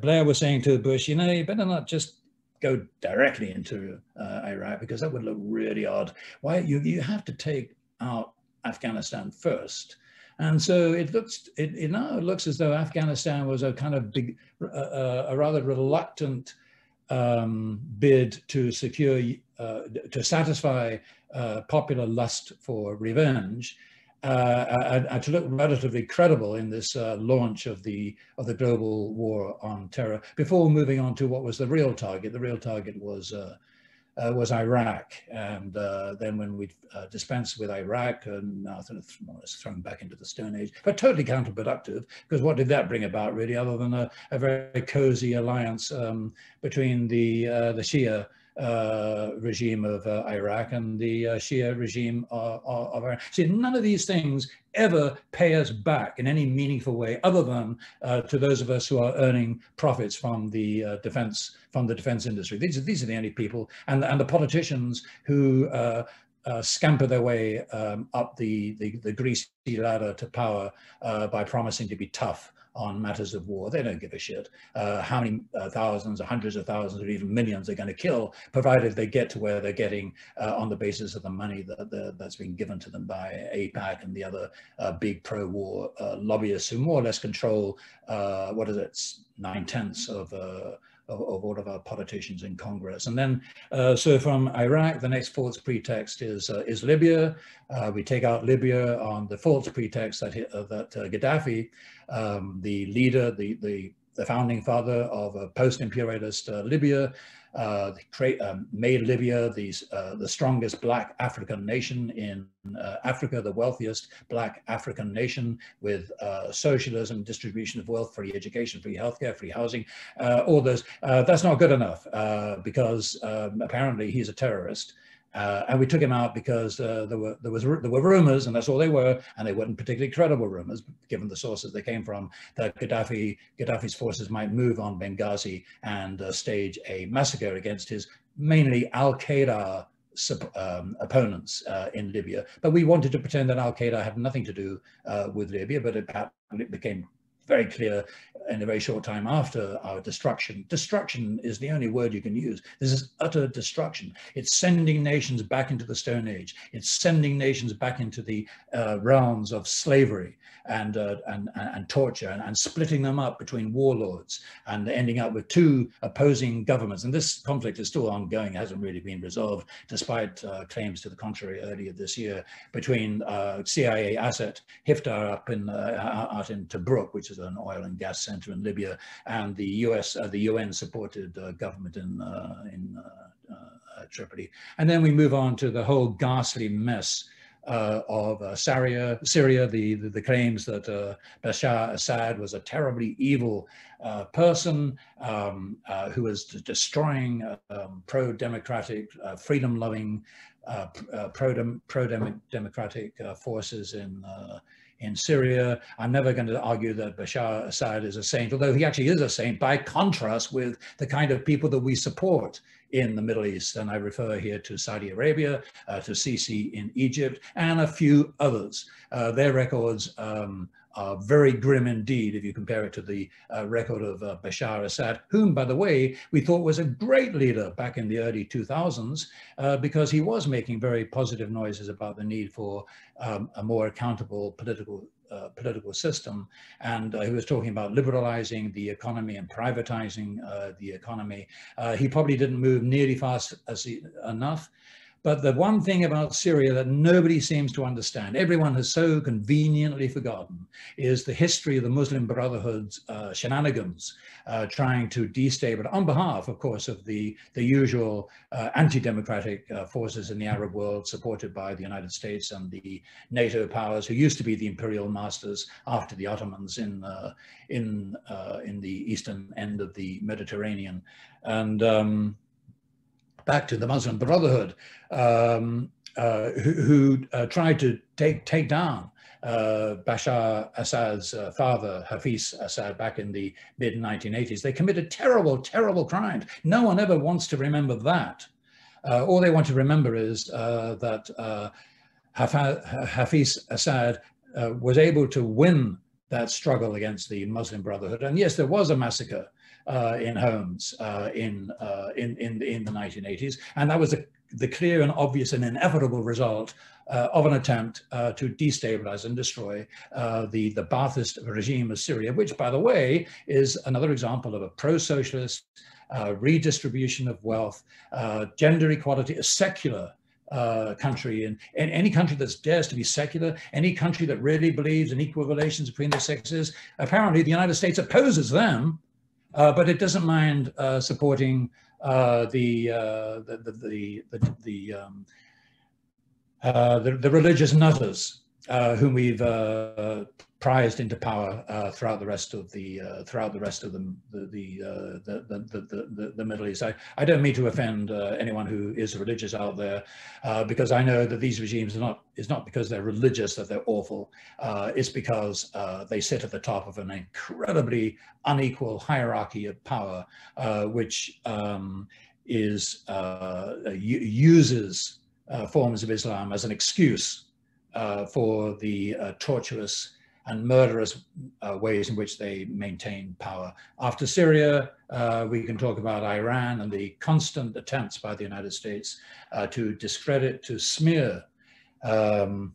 Blair was saying to Bush, you know, you better not just go directly into Iraq, because that would look really odd. Why you have to take out Afghanistan first. And so it now looks as though Afghanistan was a kind of big, a rather reluctant bid to secure, to satisfy popular lust for revenge, and to look relatively credible in this launch of the global war on terror, before moving on to what was the real target. The real target was Iraq, and then when we dispensed with Iraq, and now it's thrown back into the Stone Age, but totally counterproductive, because what did that bring about, really, other than a very cozy alliance between the Shia regime of Iraq and the Shia regime of Iraq. See, none of these things ever pay us back in any meaningful way, other than to those of us who are earning profits from the defense industry. These are the only people, and the politicians who scamper their way up the greasy ladder to power by promising to be tough on matters of war. They don't give a shit how many thousands or hundreds of thousands or even millions they're going to kill, provided they get to where they're getting on the basis of the money that's been given to them by AIPAC and the other big pro-war lobbyists, who more or less control, what is it, 9/10 of all of our politicians in Congress. And then, so from Iraq, the next false pretext is Libya. We take out Libya on the false pretext that Gaddafi, the leader, the founding father of a post-imperialist Libya, made Libya the strongest black African nation in Africa, the wealthiest black African nation, with socialism, distribution of wealth, free education, free healthcare, free housing, all those. That's not good enough, because apparently he's a terrorist. And we took him out because there were rumors, and that's all they were, and they weren't particularly credible rumors, given the sources they came from, that Gaddafi's forces might move on Benghazi and stage a massacre against his mainly al-Qaeda opponents in Libya. But we wanted to pretend that al-Qaeda had nothing to do with Libya, but it became very clear in a very short time after our destruction. Destruction is the only word you can use. This is utter destruction. It's sending nations back into the Stone Age. It's sending nations back into the realms of slavery and torture, and splitting them up between warlords, and ending up with 2 opposing governments. And this conflict is still ongoing. It hasn't really been resolved, despite claims to the contrary earlier this year, between CIA asset Haftar out in Tobruk, which is an oil and gas center in Libya, and the US, the UN supported government in Tripoli. And then we move on to the whole ghastly mess of Syria, the claims that Bashar Assad was a terribly evil person who was destroying pro-democratic, freedom-loving, pro-democratic forces in Syria. I'm never going to argue that Bashar Assad is a saint, although he actually is a saint by contrast with the kind of people that we support in the Middle East. And I refer here to Saudi Arabia, to Sisi in Egypt, and a few others. Their records are very grim indeed, if you compare it to the record of Bashar Assad, whom, by the way, we thought was a great leader back in the early 2000s, because he was making very positive noises about the need for a more accountable political system, and he was talking about liberalizing the economy and privatizing the economy. He probably didn't move nearly fast enough. But the one thing about Syria that nobody seems to understand, everyone has so conveniently forgotten, is the history of the Muslim Brotherhood's shenanigans, trying to destabilize, on behalf, of course, of the usual anti-democratic forces in the Arab world, supported by the United States and the NATO powers, who used to be the imperial masters after the Ottomans in the eastern end of the Mediterranean. And back to the Muslim Brotherhood, who tried to take down Bashar Assad's father, Hafez Assad, back in the mid-1980s. They committed terrible, terrible crimes. No one ever wants to remember that. All they want to remember is that Hafez Assad was able to win that struggle against the Muslim Brotherhood. And yes, there was a massacre in Homs in the 1980s. And that was the clear and obvious and inevitable result of an attempt to destabilize and destroy the Ba'athist regime of Syria, which, by the way, is another example of a pro-socialist redistribution of wealth, gender equality, a secular country, and any country that dares to be secular, any country that really believes in equal relations between the sexes. Apparently the United States opposes them, but it doesn't mind supporting the religious nutters whom we've prized into power throughout the rest of the the Middle East. I don't mean to offend anyone who is religious out there, because I know that these regimes are not. It's not because they're religious that they're awful. It's because they sit at the top of an incredibly unequal hierarchy of power, which is uses forms of Islam as an excuse for the torturous and murderous ways in which they maintain power. After Syria, we can talk about Iran and the constant attempts by the United States to discredit, to smear the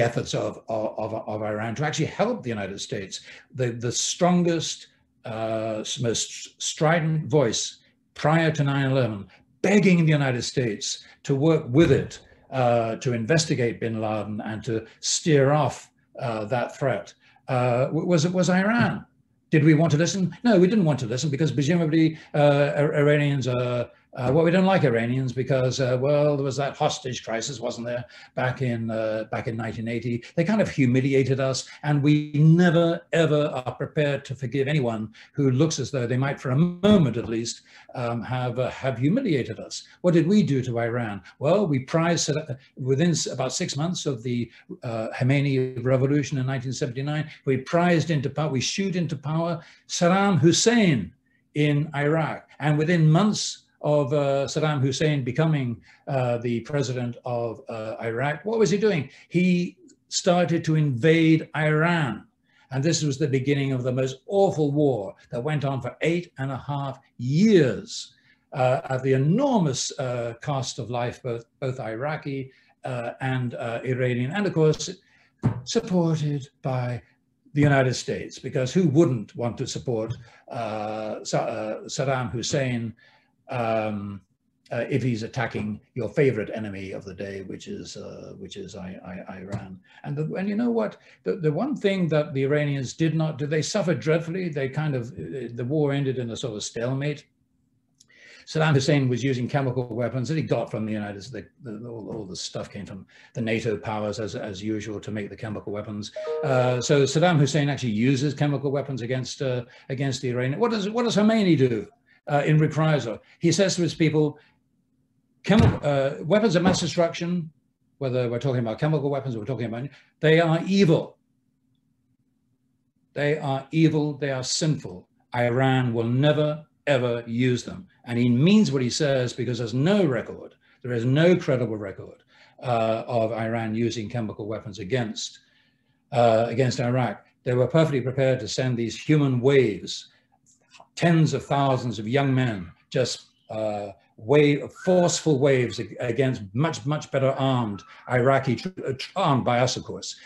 efforts of Iran to actually help the United States. The strongest, most strident voice prior to 9/11, begging the United States to work with it to investigate bin Laden and to steer off that threat was Iran. Did we want to listen? No, we didn't want to listen, because presumably Iranians are, well, we don't like Iranians because, well, there was that hostage crisis, wasn't there, back in 1980. They kind of humiliated us, and we never, ever are prepared to forgive anyone who looks as though they might, for a moment at least, have humiliated us. What did we do to Iran? Well, we prized, within about 6 months of the Khomeini revolution in 1979, we prized into power, we shooed into power Saddam Hussein in Iraq, and within months of Saddam Hussein becoming the president of Iraq, what was he doing? He started to invade Iran. And this was the beginning of the most awful war that went on for 8.5 years at the enormous cost of life, both Iraqi and Iranian, and of course, supported by the United States, because who wouldn't want to support Saddam Hussein if he's attacking your favorite enemy of the day, which is Iran. And you know what? The one thing that the Iranians did not do, they suffered dreadfully. They kind of, the war ended in a sort of stalemate. Saddam Hussein was using chemical weapons that he got from the United States. All the stuff came from the NATO powers, as usual, to make the chemical weapons. So Saddam Hussein actually uses chemical weapons against the Iranians. What does Khomeini do? In reprisal, he says to his people, weapons of mass destruction, whether we're talking about chemical weapons or we're talking about, they are evil. They are evil, they are sinful. Iran will never, ever use them. And he means what he says, because there's no record, there is no credible record of Iran using chemical weapons against Iraq. They were perfectly prepared to send these human waves, tens of thousands of young men, just forceful waves against much, much better armed Iraqi, armed by us, of course,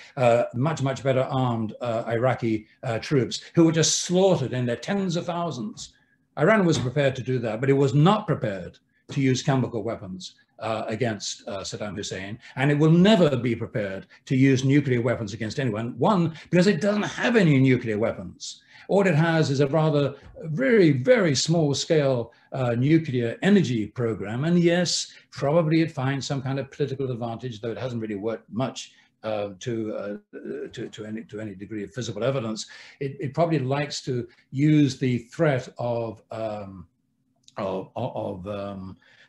much, much better armed Iraqi troops, who were just slaughtered in their tens of thousands. Iran was prepared to do that, but it was not prepared to use chemical weapons against Saddam Hussein, and it will never be prepared to use nuclear weapons against anyone. One, because it doesn't have any nuclear weapons. All it has is a rather very, very small scale nuclear energy program. And yes, probably it finds some kind of political advantage, though it hasn't really worked much to any degree of physical evidence. It probably likes to use the threat of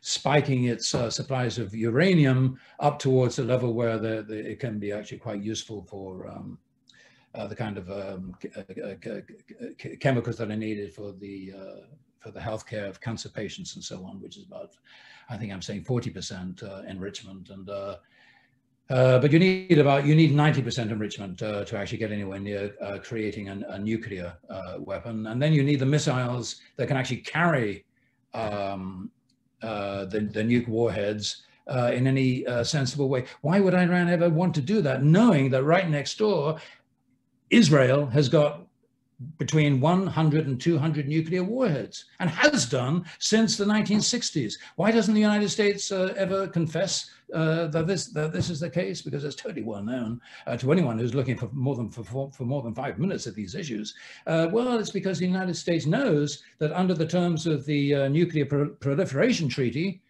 spiking its supplies of uranium up towards the level where it can be actually quite useful for the kind of chemicals that are needed for the healthcare of cancer patients and so on, which is about, I think I'm saying 40% enrichment, and but you need 90% enrichment to actually get anywhere near creating a nuclear weapon, and then you need the missiles that can actually carry the nuke warheads in any sensible way. Why would Iran ever want to do that, knowing that right next door, Israel has got between 100 and 200 nuclear warheads, and has done since the 1960s. Why doesn't the United States ever confess that this is the case? Because it's totally well known to anyone who's looking for more than 5 minutes at these issues. Well, it's because the United States knows that under the terms of the Nuclear Proliferation Treaty,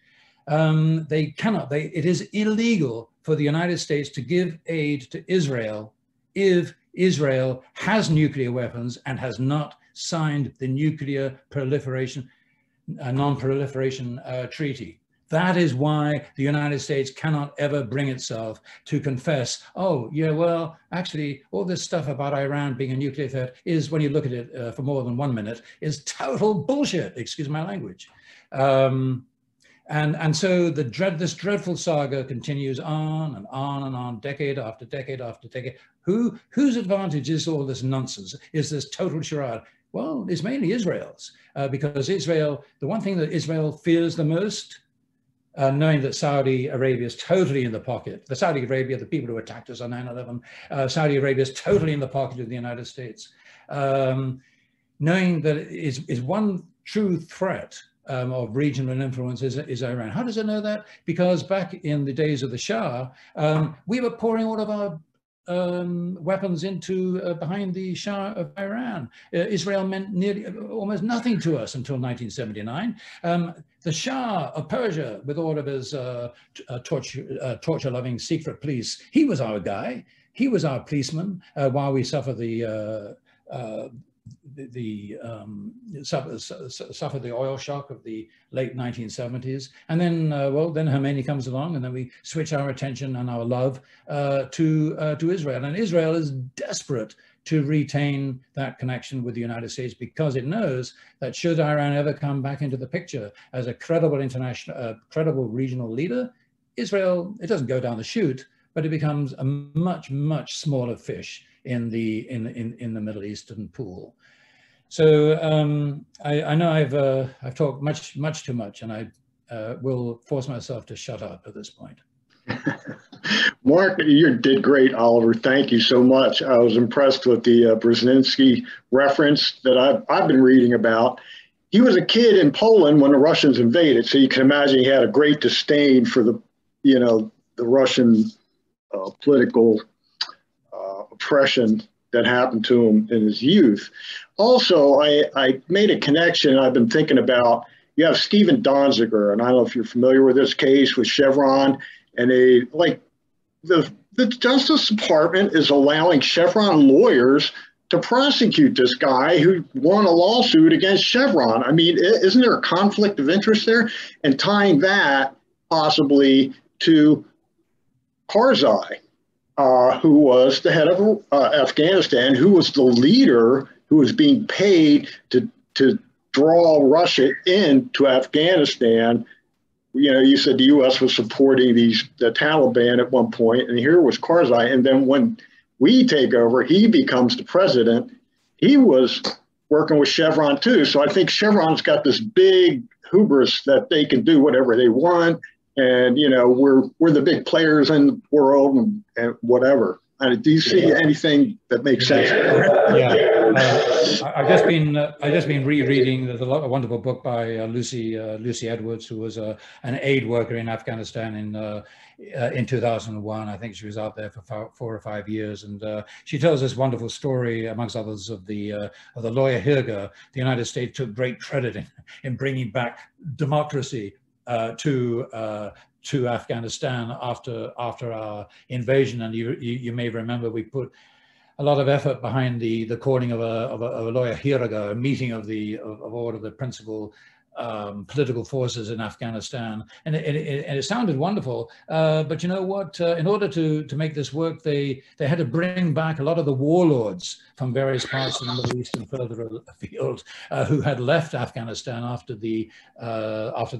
it is illegal for the United States to give aid to Israel if Israel has nuclear weapons and has not signed the Nuclear Proliferation Non-Proliferation Treaty. That is why the United States cannot ever bring itself to confess, oh, yeah, well, actually, all this stuff about Iran being a nuclear threat is, when you look at it for more than 1 minute, is total bullshit, excuse my language. And so this dreadful saga continues on and on and on, decade after decade after decade. Whose advantage is all this nonsense? Is this total charade? Well, it's mainly Israel's, because Israel, the one thing that Israel fears the most, knowing that Saudi Arabia is totally in the pocket, the people who attacked us on 9/11, Saudi Arabia is totally in the pocket of the United States. Knowing that is one true threat of regional influence is Iran. How does it know that? Because back in the days of the Shah, we were pouring all of our weapons into behind the Shah of Iran. Israel meant nearly almost nothing to us until 1979. The Shah of Persia, with all of his torture-loving secret police, he was our guy. He was our policeman while we suffered suffered the oil shock of the late 1970s, and then then Khomeini comes along, and then we switch our attention and our love to Israel. And Israel is desperate to retain that connection with the United States, because it knows that should Iran ever come back into the picture as a credible international, credible regional leader, Israel, it doesn't go down the chute, but it becomes a much, much smaller fish in the Middle Eastern pool. So I know I've talked much too much, and I will force myself to shut up at this point. Mark, you did great, Oliver. Thank you so much. I was impressed with the Brzezinski reference that I've been reading about. He was a kid in Poland when the Russians invaded, so you can imagine he had a great disdain for the Russian political oppression that happened to him in his youth. Also, I made a connection I've been thinking about. You have Stephen Donziger, and I don't know if you're familiar with this case with Chevron, and the Justice Department is allowing Chevron lawyers to prosecute this guy who won a lawsuit against Chevron. I mean, isn't there a conflict of interest there? And tying that possibly to Karzai, who was the head of Afghanistan, who was the leader who was being paid to draw Russia into Afghanistan. You know, you said the U.S. was supporting the Taliban at one point, and here was Karzai. And then when we take over, he becomes the president. He was working with Chevron, too. So I think Chevron's got this big hubris that they can do whatever they want. And, you know, we're the big players in the world and whatever. And do you see anything that makes sense? Yeah. I've just been rereading a wonderful book by Lucy Edwards, who was an aid worker in Afghanistan in 2001. I think she was out there for 4 or 5 years, and she tells this wonderful story, amongst others, of the lawyer Hirger. The United States took great credit in bringing back democracy to Afghanistan after our invasion, and you may remember we put a lot of effort behind the calling of a lawyer Hirger, a meeting of all of the principal political forces in Afghanistan. And it sounded wonderful, but you know what? In order to make this work, they had to bring back a lot of the warlords from various parts of the Middle East and further afield who had left Afghanistan after the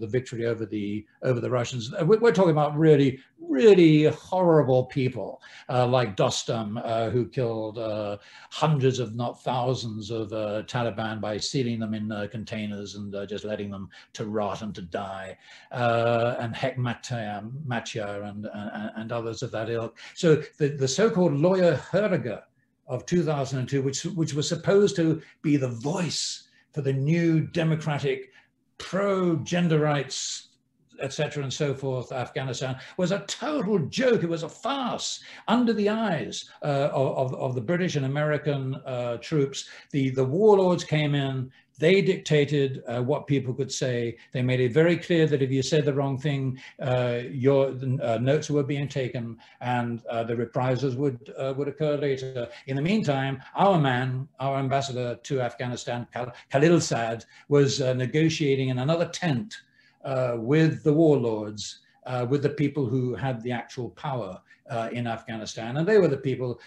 victory over the Russians. We're talking about really, really horrible people like Dostum, who killed hundreds, if not thousands, of Taliban by sealing them in containers and just letting them to rot and to die, and Hekmatyar and others of that ilk. So the so-called lawyer Herger of 2002, which was supposed to be the voice for the new democratic, pro-gender rights, etc. and so forth, Afghanistan, was a total joke. It was a farce under the eyes of the British and American troops. The warlords came in. They dictated what people could say. They made it very clear that if you said the wrong thing, your notes were being taken, and the reprisals would occur later. In the meantime, our man, our ambassador to Afghanistan, Khalil Saad, was negotiating in another tent with the warlords, with the people who had the actual power in Afghanistan. And they were the people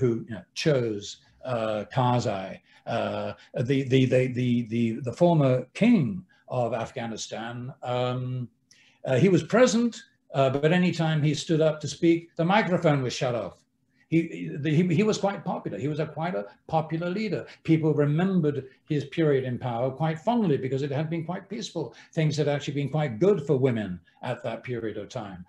who chose Karzai, the former king of Afghanistan. He was present, but any time he stood up to speak, the microphone was shut off. He was quite popular. He was quite a popular leader. People remembered his period in power quite fondly because it had been quite peaceful. Things had actually been quite good for women at that period of time.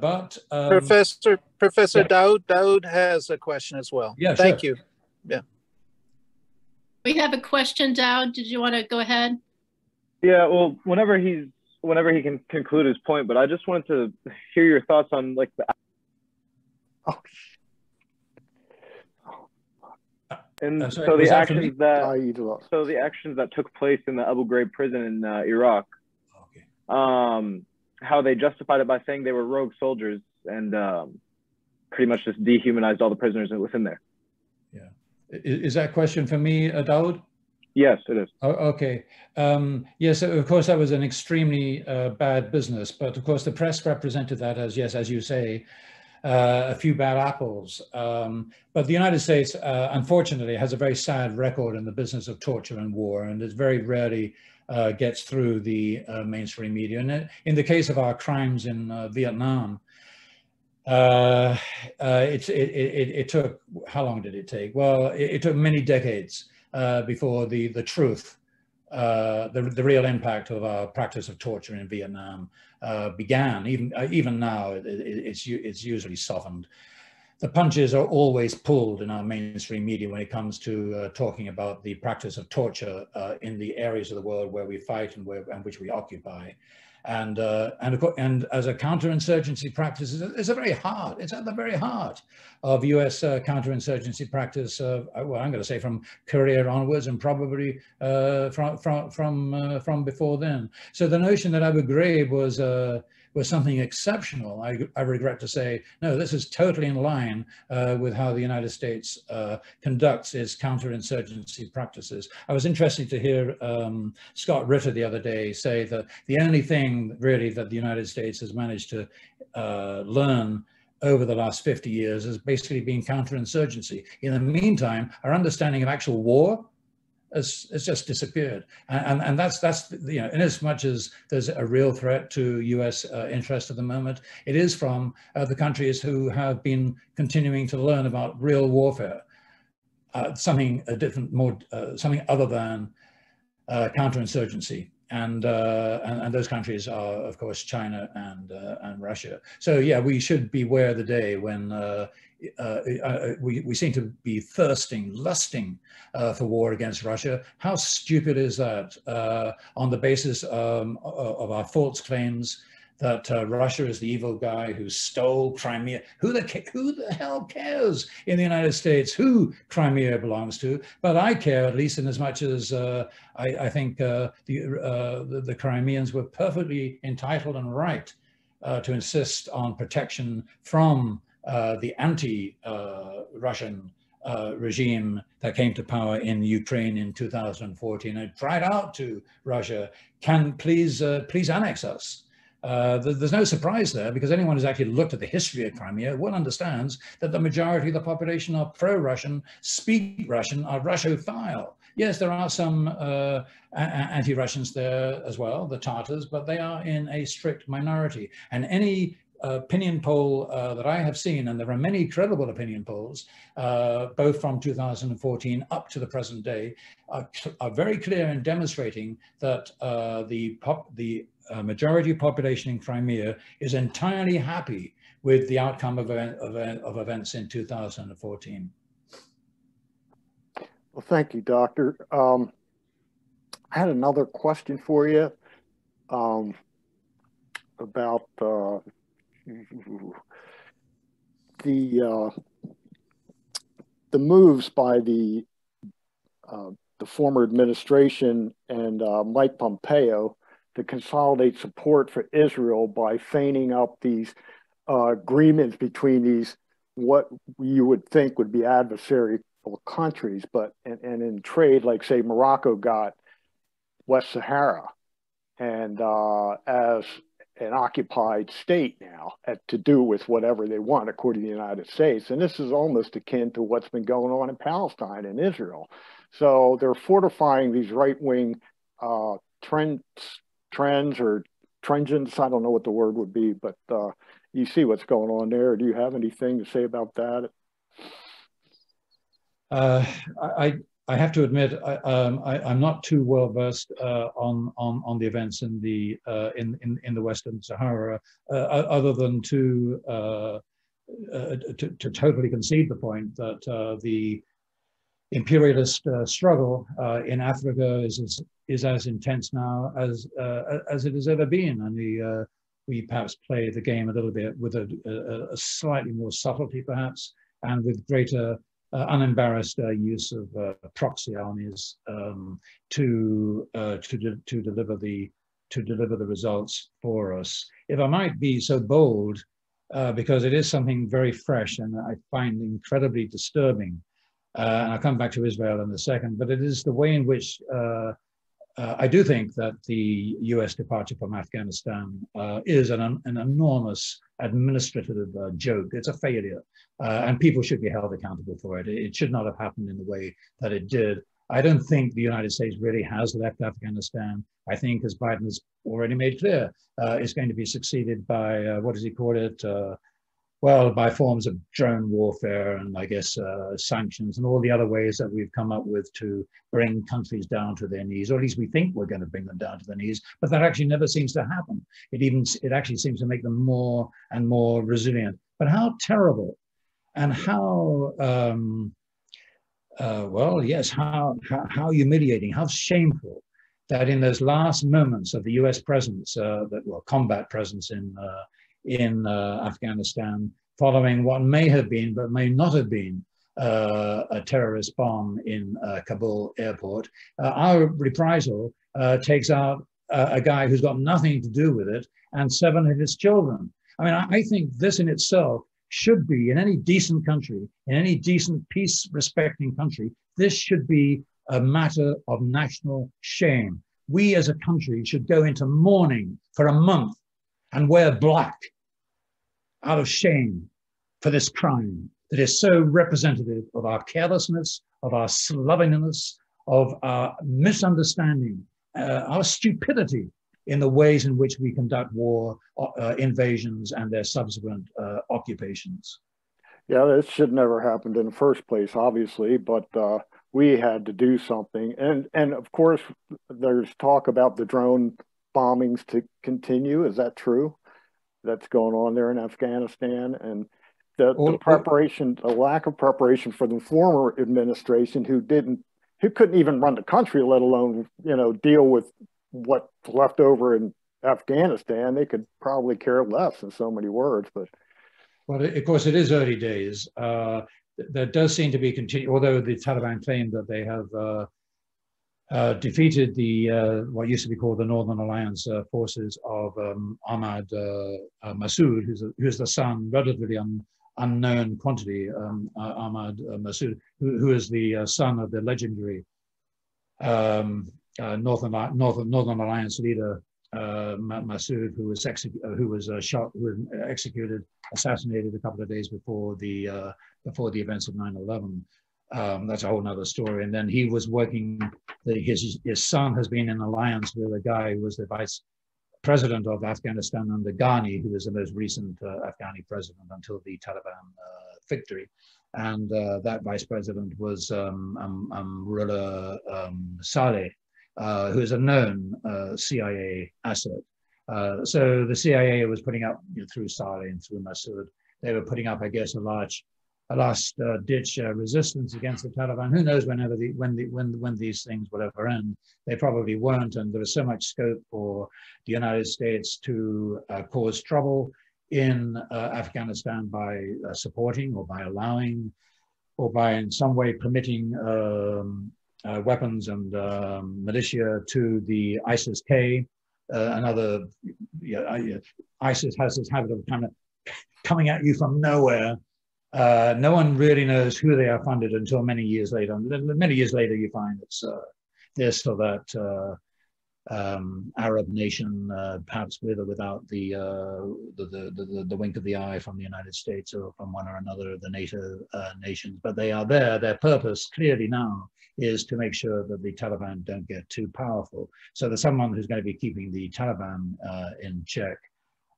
Professor yeah. Daoud has a question as well. Yeah, thank you. Yeah. We have a question, Daoud. Did you want to go ahead? Yeah. Well, whenever he can conclude his point, but I just wanted to hear your thoughts on like the. Oh. And so the actions that took place in the Abu Ghraib prison in Iraq, okay. How they justified it by saying they were rogue soldiers and pretty much just dehumanized all the prisoners within there. Yeah, is that question for me, Daoud? Yes, it is. Oh, okay. Yes, of course, that was an extremely bad business, but of course the press represented that as, yes, as you say, a few bad apples. But the United States, unfortunately, has a very sad record in the business of torture and war, and it very rarely gets through the mainstream media. And in the case of our crimes in Vietnam, it took, how long did it take? Well, it took many decades before the truth, the real impact of our practice of torture in Vietnam began. Even now, it's usually softened. The punches are always pulled in our mainstream media when it comes to talking about the practice of torture in the areas of the world where we fight and which we occupy. And as a counterinsurgency practice, it's at the very heart of U.S. counterinsurgency practice. Well, I'm going to say from Korea onwards, and probably from before then. So the notion that Abu Ghraib was something exceptional, I regret to say, no, this is totally in line with how the United States conducts its counterinsurgency practices. I was interested to hear Scott Ritter the other day say that the only thing really that the United States has managed to learn over the last 50 years has basically been counterinsurgency. In the meantime, our understanding of actual war it's just disappeared, and that's in as much as there's a real threat to U.S. interest at the moment, it is from the countries who have been continuing to learn about real warfare, something other than counterinsurgency. And those countries are, of course, China and Russia. So yeah, we should beware the day when we seem to be lusting for war against Russia. How stupid is that? On the basis of our false claims that Russia is the evil guy who stole Crimea. Who the hell cares in the United States who Crimea belongs to? But I care, at least in as much as I think the Crimeans were perfectly entitled and right to insist on protection from the anti-Russian regime that came to power in Ukraine in 2014 and cried out to Russia, can please annex us. There's no surprise there, because anyone who's actually looked at the history of Crimea well understands that the majority of the population are pro-Russian, speak Russian, are Russophile. Yes, there are some anti-Russians there as well, the Tartars, but they are in a strict minority. And any opinion poll that I have seen, and there are many credible opinion polls, both from 2014 up to the present day, are very clear in demonstrating that the majority population in Crimea is entirely happy with the outcome of events in 2014. Well, thank you, Doctor. I had another question for you about the moves by the former administration and Mike Pompeo to consolidate support for Israel by feigning up these agreements between these, what you would think would be adversarial countries, but and in trade, like say Morocco got West Sahara, and as an occupied state now to do with whatever they want, according to the United States. And this is almost akin to what's been going on in Palestine and Israel. So they're fortifying these right-wing trends or trendgents, I don't know what the word would be, but you see what's going on there. Do you have anything to say about that? I have to admit, I'm not too well versed on the events in the Western Sahara, other than to totally concede the point that the imperialist struggle in Africa is as intense now as it has ever been, and we perhaps play the game a little bit with a slightly more subtlety, perhaps, and with greater unembarrassed use of proxy armies to deliver the results for us. If I might be so bold, because it is something very fresh and I find incredibly disturbing, and I'll come back to Israel in a second, but it is the way in which I do think that the US departure from Afghanistan is an enormous administrative joke. It's a failure, and people should be held accountable for it. It should not have happened in the way that it did. I don't think the United States really has left Afghanistan. I think, as Biden has already made clear, it's going to be succeeded by, what does he call it? Well, by forms of drone warfare and, I guess, sanctions and all the other ways that we've come up with to bring countries down to their knees, or at least we think we're going to bring them down to their knees, but that actually never seems to happen. It actually seems to make them more and more resilient. But how terrible and how, well, yes, how humiliating, how shameful that in those last moments of the US presence, combat presence in Afghanistan, following what may have been, but may not have been, a terrorist bomb in Kabul airport. Our reprisal takes out a guy who's got nothing to do with it and 7 of his children. I mean, I think this in itself should be, in any decent country, in any decent peace-respecting country, this should be a matter of national shame. We as a country should go into mourning for a month and wear black out of shame for this crime that is so representative of our carelessness, of our slovenliness, of our misunderstanding, our stupidity in the ways in which we conduct war, invasions, and their subsequent occupations. Yeah, this should never happened in the first place, obviously, but we had to do something. And of course, there's talk about the drone bombings to continue. Is that true? That's going on there in Afghanistan, and the preparation, the lack of preparation for the former administration, who couldn't even run the country, let alone deal with what's left over in Afghanistan. They could probably care less in so many words, but. Well, of course, it is early days. There does seem to be although the Taliban claim that they have. Defeated the what used to be called the Northern Alliance forces of Ahmad Massoud, who's the son, relatively unknown quantity, Ahmad Massoud, who is the son of the legendary Northern Alliance leader Massoud, who was assassinated a couple of days before the events of 9/11. That's a whole other story. And then he was working. His son has been in alliance with a guy who was the vice president of Afghanistan under Ghani, who was the most recent Afghani president until the Taliban victory. And that vice president was Mullah Saleh, who is a known CIA asset. So the CIA was putting up, through Saleh and through Massoud, they were putting up, I guess, a last ditch resistance against the Taliban. Who knows when these things will ever end? They probably won't, and there was so much scope for the United States to cause trouble in Afghanistan by supporting, or by allowing, or by in some way permitting weapons and militia to the ISIS-K. ISIS has this habit of kind of coming at you from nowhere. No one really knows who they are funded until many years later. And many years later, you find it's this or that Arab nation, perhaps with or without the wink of the eye from the United States or from one or another of the NATO nations. But they are there. Their purpose clearly now is to make sure that the Taliban don't get too powerful. So there's someone who's going to be keeping the Taliban in check.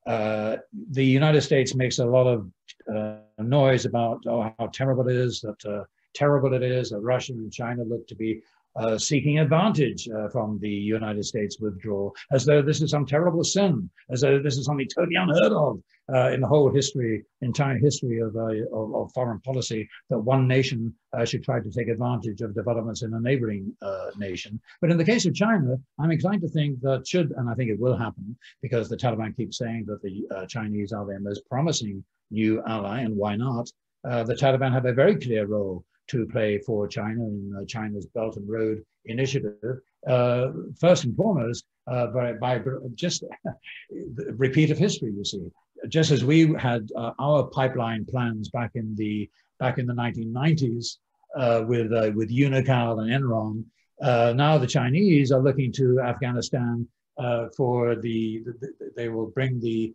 The United States makes a lot of noise about how terrible it is, that Russia and China look to be seeking advantage from the United States withdrawal, as though this is some terrible sin, as though this is something totally unheard of in the whole entire history of foreign policy, that one nation should try to take advantage of developments in a neighboring nation. But in the case of China, I'm inclined to think that should, and I think it will happen, because the Taliban keep saying that the Chinese are their most promising new ally, and why not? The Taliban have a very clear role to play for China in China's Belt and Road Initiative, first and foremost by just the repeat of history. You see, just as we had our pipeline plans back in the 1990s with Unocal and Enron, now the Chinese are looking to Afghanistan for they will bring the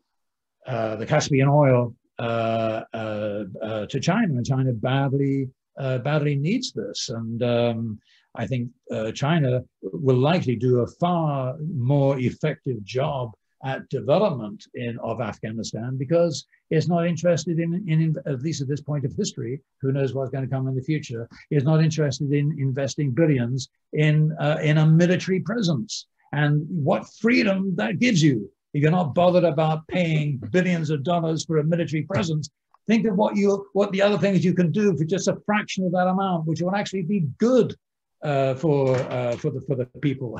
Caspian oil to China, and China badly needs this. And I think China will likely do a far more effective job at development of Afghanistan, because it's not interested in, at least at this point of history, who knows what's going to come in the future, is not interested in investing billions in a military presence. And what freedom that gives you. If you're not bothered about paying billions of dollars for a military presence, think of what the other things you can do for just a fraction of that amount, which will actually be good for the people.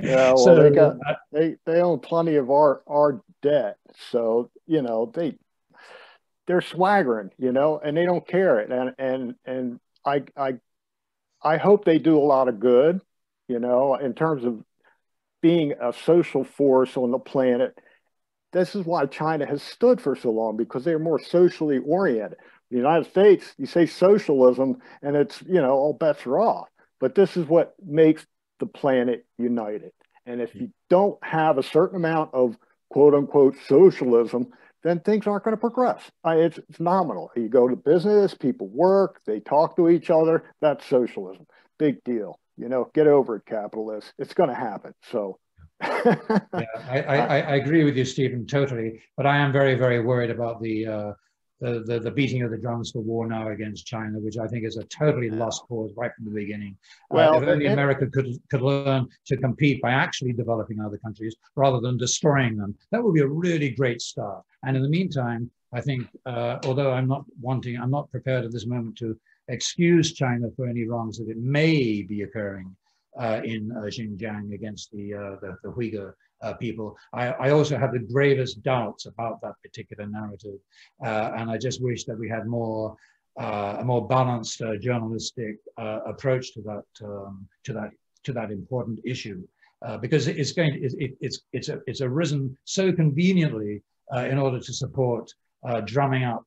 Yeah, well, so, they own plenty of our debt, so they're swaggering, and they don't care it. And I hope they do a lot of good, in terms of being a social force on the planet. This is why China has stood for so long, because they're more socially oriented. The United States, you say socialism, and it's, all bets are off. But this is what makes the planet united. And if you don't have a certain amount of quote unquote socialism, then things aren't going to progress. It's nominal. You go to business, people work, they talk to each other. That's socialism. Big deal. Get over it, capitalists. It's going to happen. So. Yeah, I agree with you, Stephen, totally. But I am very, very worried about the beating of the drums for war now against China, which I think is a totally lost cause right from the beginning. Well, if only America could learn to compete by actually developing other countries rather than destroying them, that would be a really great start. And in the meantime, I think, although I'm not prepared at this moment to excuse China for any wrongs that it may be occurring in Xinjiang against the Uyghur people. I also have the gravest doubts about that particular narrative. And I just wish that we had a more balanced journalistic approach to that important issue, because it's arisen so conveniently in order to support drumming up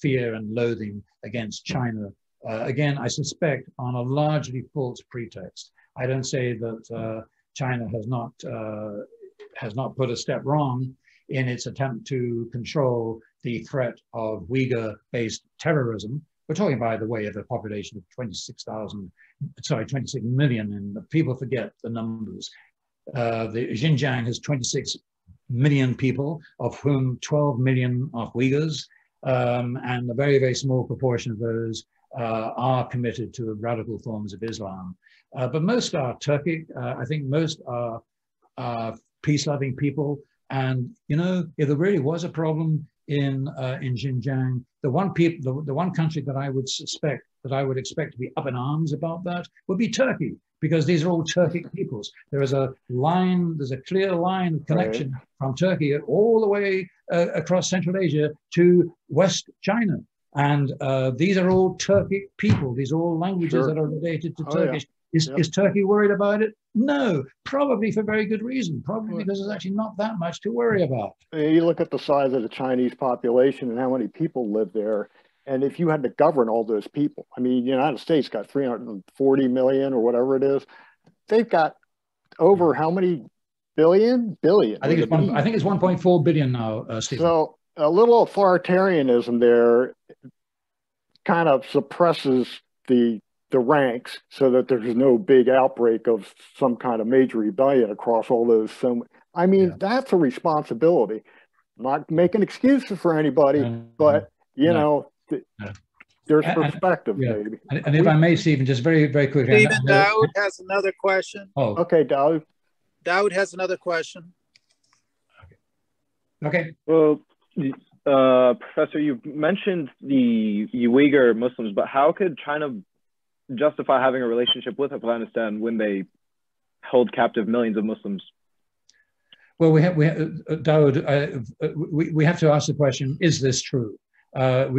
fear and loathing against China. Again, I suspect on a largely false pretext. I don't say that China has not put a step wrong in its attempt to control the threat of Uyghur-based terrorism. We're talking, by the way, of a population of 26 million, and people forget the numbers. The Xinjiang has 26 million people, of whom 12 million are Uyghurs, and a very, very small proportion of those are committed to radical forms of Islam. But most are Turkic. I think most are peace-loving people. And, you know, if there really was a problem in Xinjiang, the one country that I would suspect, that I would expect to be up in arms about that, would be Turkey, because these are all Turkic peoples. There is a line, there's a clear line of connection right. from Turkey all the way across Central Asia to West China. And these are all Turkic people. These are all languages sure. that are related to Turkish. Yeah. Is Turkey worried about it? No, probably for very good reason, probably because there's actually not that much to worry about. You look at the size of the Chinese population and how many people live there, and if you had to govern all those people, I mean, the United States got 340 million or whatever it is. They've got over how many billion? Billion. I think it's 1.4 billion now, Stephen. So a little authoritarianism there kind of suppresses the ranks so that there's no big outbreak of some kind of major rebellion across all those. So, I mean, yeah. that's a responsibility. I'm not making excuses for anybody, but, you know, there's perspective, maybe. And if I may, Stephen, just very, very quickly. Stephen, Daoud has another question. Oh, okay, Daoud. Daoud has another question. Okay. Well, Professor, you mentioned the Uyghur Muslims, but how could China justify having a relationship with Afghanistan when they hold captive millions of Muslims? Well, Daoud, we have to ask the question: is this true? I've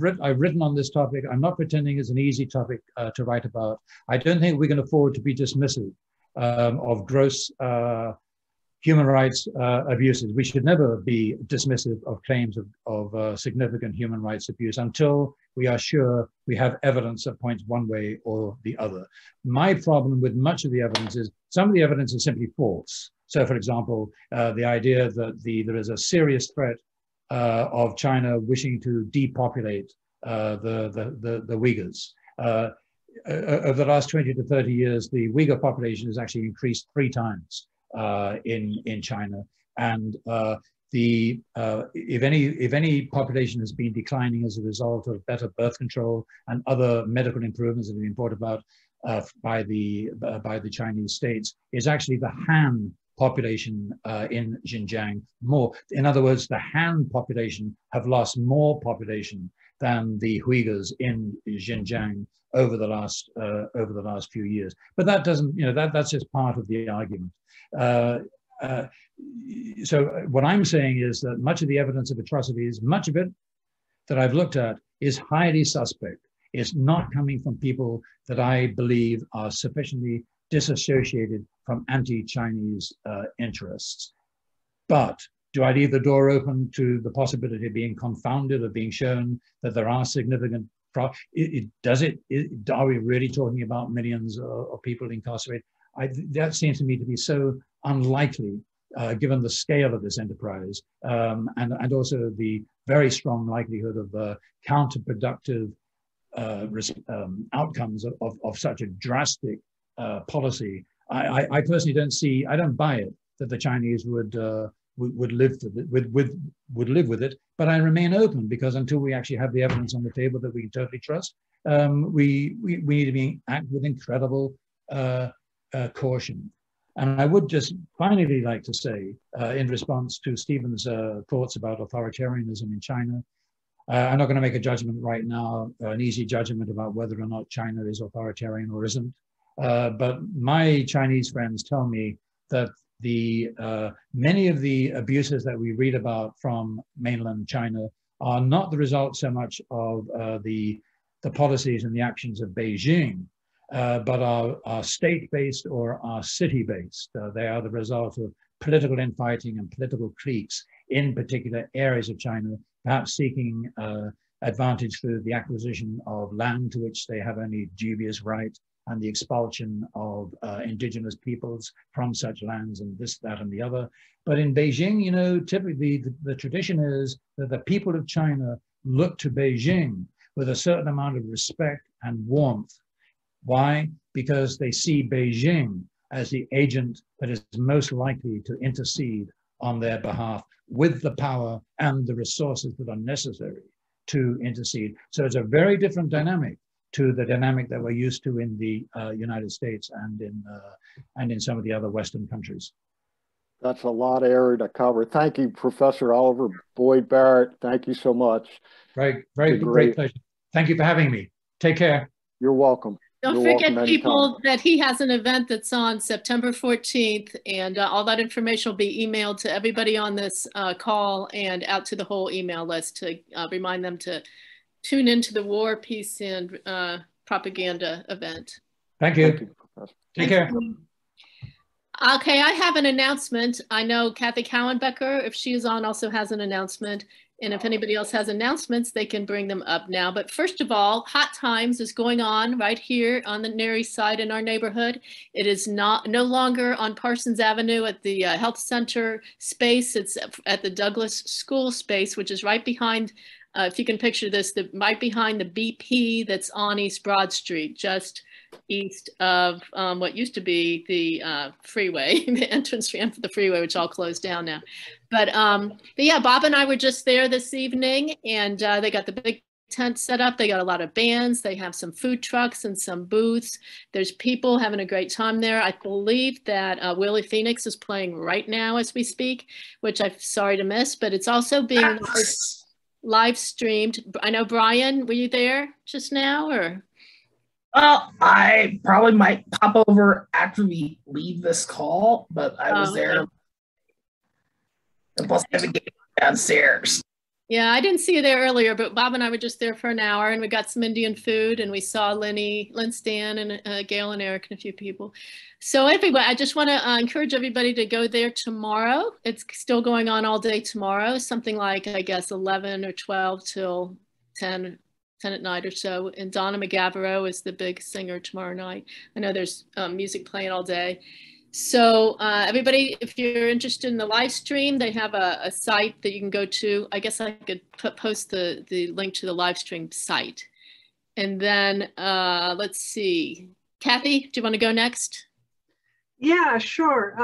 written on this topic. I'm not pretending it's an easy topic to write about. I don't think we can afford to be dismissive of gross human rights abuses. We should never be dismissive of claims of significant human rights abuse until we are sure we have evidence that points one way or the other. My problem with much of the evidence is some of the evidence is simply false. So, for example, the idea that there is a serious threat of China wishing to depopulate the Uyghurs. Over the last 20 to 30 years, the Uyghur population has actually increased 3 times. In China, and if any population has been declining as a result of better birth control and other medical improvements that have been brought about by the Chinese states, is actually the Han population in Xinjiang. More, in other words, the Han population have lost more population than the Uyghurs in Xinjiang over the last few years. But that doesn't, you know, that's just part of the argument. So what I'm saying is that much of the evidence of atrocities, much of it that I've looked at, is highly suspect. It's not coming from people that I believe are sufficiently disassociated from anti-Chinese interests. But do I leave the door open to the possibility of being confounded, of being shown that there are significant problems? Are we really talking about millions of people incarcerated? That seems to me to be so unlikely, given the scale of this enterprise, and also the very strong likelihood of counterproductive outcomes of such a drastic policy. I personally don't see, I don't buy it that the Chinese would live with it, but I remain open, because until we actually have the evidence on the table that we can totally trust, we need to act with incredible caution. And I would just finally like to say, in response to Stephen's thoughts about authoritarianism in China, I'm not going to make a judgment right now, an easy judgment about whether or not China is authoritarian or isn't. But my Chinese friends tell me that many of the abuses that we read about from mainland China are not the result so much of the policies and the actions of Beijing, but are state-based or are city-based. They are the result of political infighting and political cliques in particular areas of China, perhaps seeking advantage through the acquisition of land to which they have only dubious right, and the expulsion of indigenous peoples from such lands, and this, that, and the other. But in Beijing, you know, typically the tradition is that the people of China look to Beijing with a certain amount of respect and warmth. Why? Because they see Beijing as the agent that is most likely to intercede on their behalf with the power and the resources that are necessary to intercede. So it's a very different dynamic to the dynamic that we're used to in the United States and in some of the other Western countries. That's a lot of area to cover. Thank you, Professor Oliver Boyd-Barrett. Thank you so much. Great pleasure. Thank you for having me. Take care. You're welcome. Don't forget, people, that he has an event that's on September 14th, and all that information will be emailed to everybody on this call and out to the whole email list to remind them to tune into the War, Peace, and Propaganda event. Thank you. Thank you, Professor. Take care. Okay, I have an announcement. I know Kathy Cowan Becker, if she is on, also has an announcement. And if anybody else has announcements, they can bring them up now. But first of all, Hot Times is going on right here on the Near East Side in our neighborhood. It is no longer on Parsons Avenue at the Health Center space. It's at the Douglas School space, which is right behind, if you can picture this, right behind the BP that's on East Broad Street, just east of what used to be the freeway, the entrance ramp for the freeway, which all closed down now. But yeah, Bob and I were just there this evening, and they got the big tent set up. They got a lot of bands. They have some food trucks and some booths. There's people having a great time there. I believe that Willie Phoenix is playing right now as we speak, which I'm sorry to miss, but it's also being live streamed. I know, Brian, were you there just now, or? Well, I probably might pop over after we leave this call, but I was there. And plus, I have a game downstairs. Yeah, I didn't see you there earlier, but Bob and I were just there for an hour, and we got some Indian food, and we saw Lynn Stan, and Gail and Eric, and a few people. So anyway, I just want to encourage everybody to go there tomorrow. It's still going on all day tomorrow, something like, I guess, 11 or 12 till 10 at night or so, and Donna McGavero is the big singer tomorrow night. I know there's music playing all day. So everybody, if you're interested in the live stream, they have a site that you can go to. I guess I could post the link to the live stream site. And then let's see, Kathy, do you want to go next? Yeah, sure.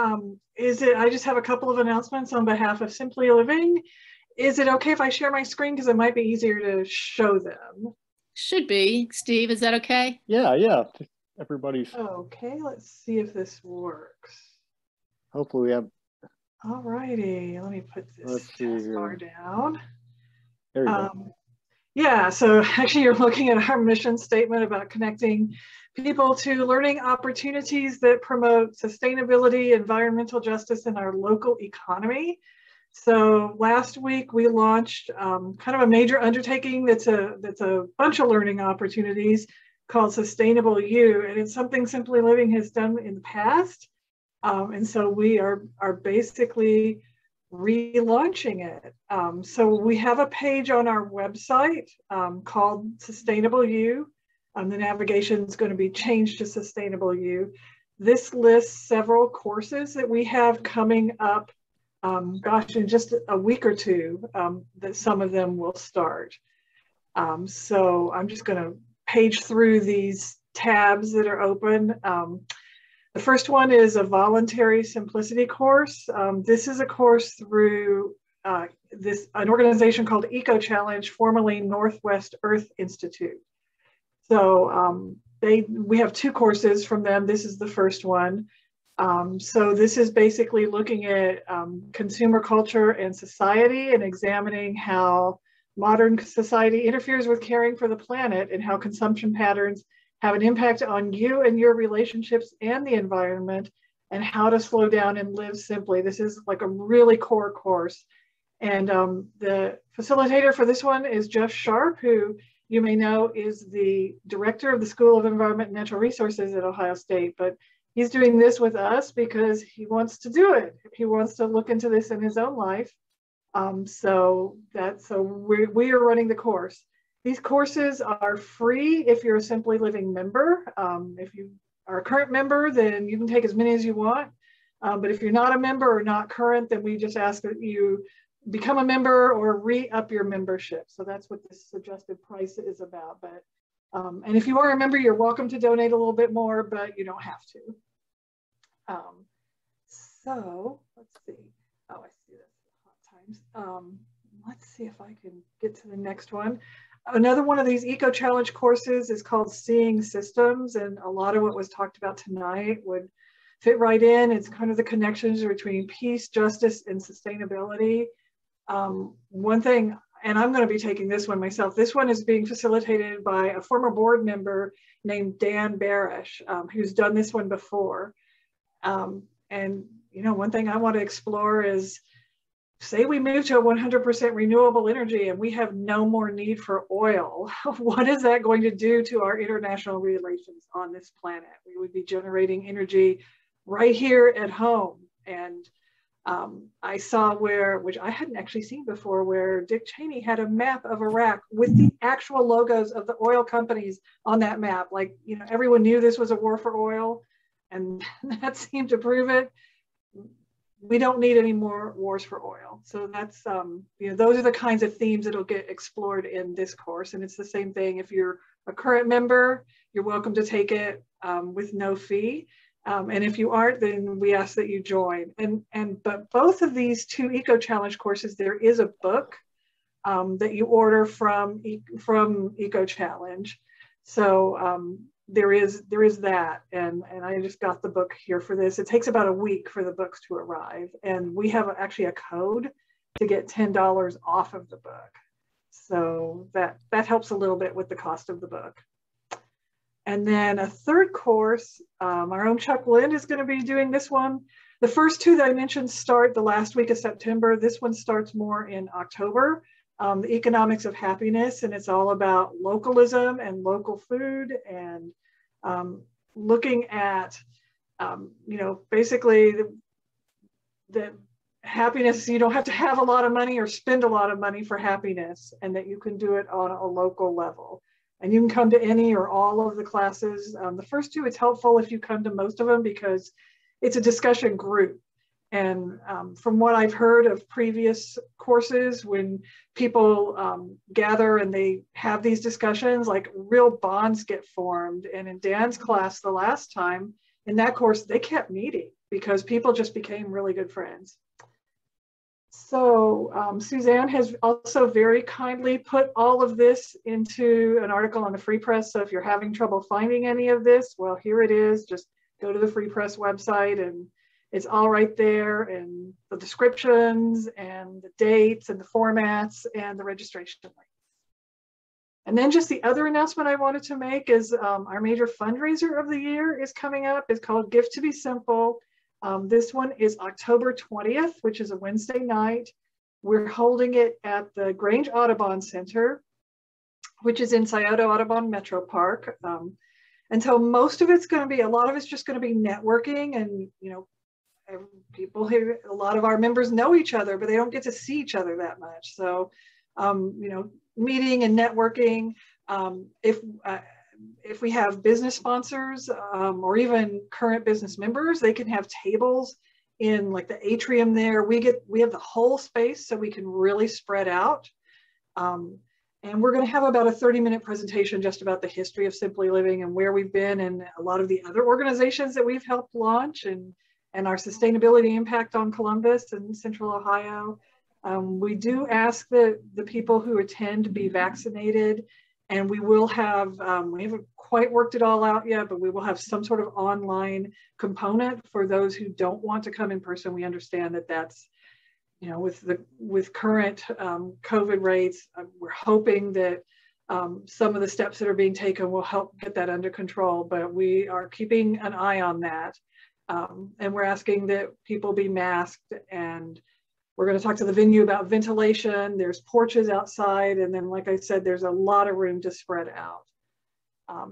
I just have a couple of announcements on behalf of Simply Living. Is it okay if I share my screen? Because it might be easier to show them. Should be. Steve, is that okay? Yeah. Everybody's. Okay, let's see if this works. Hopefully we have. All righty, let me put this bar down. There you go. Yeah, so actually you're looking at our mission statement about connecting people to learning opportunities that promote sustainability, environmental justice in our local economy. So last week we launched kind of a major undertaking that's a bunch of learning opportunities called Sustainable You, and it's something Simply Living has done in the past, and so we are basically relaunching it. So we have a page on our website called Sustainable You. The navigation is going to be changed to Sustainable You. This lists several courses that we have coming up. In just a week or two, that some of them will start. So I'm just going to page through these tabs that are open. The first one is a voluntary simplicity course. This is a course through an organization called Eco Challenge, formerly Northwest Earth Institute. So we have two courses from them. This is the first one. So this is basically looking at consumer culture and society and examining how modern society interferes with caring for the planet and how consumption patterns have an impact on you and your relationships and the environment, and how to slow down and live simply. This is like a really core course. And the facilitator for this one is Jeff Sharp, who you may know is the director of the School of Environment and Natural Resources at Ohio State, but he's doing this with us because he wants to do it. He wants to look into this in his own life. So we are running the course. These courses are free if you're a Simply Living member. If you are a current member, then you can take as many as you want. But if you're not a member or not current, then we just ask that you become a member or re-up your membership. So that's what this suggested price is about. But and if you are a member, you're welcome to donate a little bit more, but you don't have to. So let's see. Oh, I see this hot times. Let's see if I can get to the next one. Another one of these Eco Challenge courses is called Seeing Systems, and a lot of what was talked about tonight would fit right in. It's kind of the connections between peace, justice, and sustainability. One thing, and I'm going to be taking this one myself, this one is being facilitated by a former board member named Dan Barish, who's done this one before. And, you know, one thing I want to explore is, say we move to a 100% renewable energy and we have no more need for oil. What is that going to do to our international relations on this planet? We would be generating energy right here at home. And I saw where, which I hadn't actually seen before, where Dick Cheney had a map of Iraq with the actual logos of the oil companies on that map. Like, you know, everyone knew this was a war for oil, and that seemed to prove it. We don't need any more wars for oil. So that's, you know, those are the kinds of themes that'll get explored in this course. And it's the same thing. If you're a current member, you're welcome to take it with no fee. And if you aren't, then we ask that you join. But both of these two Eco Challenge courses, there is a book that you order from Eco Challenge. So there is that, and I just got the book here for this. It takes about a week for the books to arrive, and we have actually a code to get $10 off of the book, so that helps a little bit with the cost of the book. And then a third course, our own Chuck Lind is going to be doing this one. The first two that I mentioned start the last week of September. This one starts more in October. The Economics of Happiness, and it's all about localism and local food, and looking at, you know, basically the happiness. You don't have to have a lot of money or spend a lot of money for happiness, and that you can do it on a local level. And you can come to any or all of the classes. The first two, it's helpful if you come to most of them because it's a discussion group. And from what I've heard of previous courses, when people gather and they have these discussions, like real bonds get formed. And in Dan's class the last time, in that course, they kept meeting because people just became really good friends. So Suzanne has also very kindly put all of this into an article on the Free Press. So if you're having trouble finding any of this, well, here it is. Just go to the Free Press website, and it's all right there, and the descriptions and the dates and the formats and the registration links. And then just the other announcement I wanted to make is our major fundraiser of the year is coming up. It's called Gift to Be Simple. This one is October 20th, which is a Wednesday night. We're holding it at the Grange Audubon Center, which is in Scioto Audubon Metro Park. And so most of it's going to be, a lot of it's just going to be networking, and, you know, people here, a lot of our members know each other, but they don't get to see each other that much. So, you know, meeting and networking. If we have business sponsors or even current business members, they can have tables in like the atrium there. We have the whole space, so we can really spread out. And we're going to have about a 30-minute presentation just about the history of Simply Living and where we've been, and a lot of the other organizations that we've helped launch, and our sustainability impact on Columbus and Central Ohio. We do ask that the people who attend be vaccinated, and we will have, we haven't quite worked it all out yet, but we will have some sort of online component for those who don't want to come in person. We understand that that's, you know, with current COVID rates, we're hoping that some of the steps that are being taken will help get that under control, but we are keeping an eye on that. And we're asking that people be masked, and we're going to talk to the venue about ventilation. There's porches outside, and then, like I said, there's a lot of room to spread out.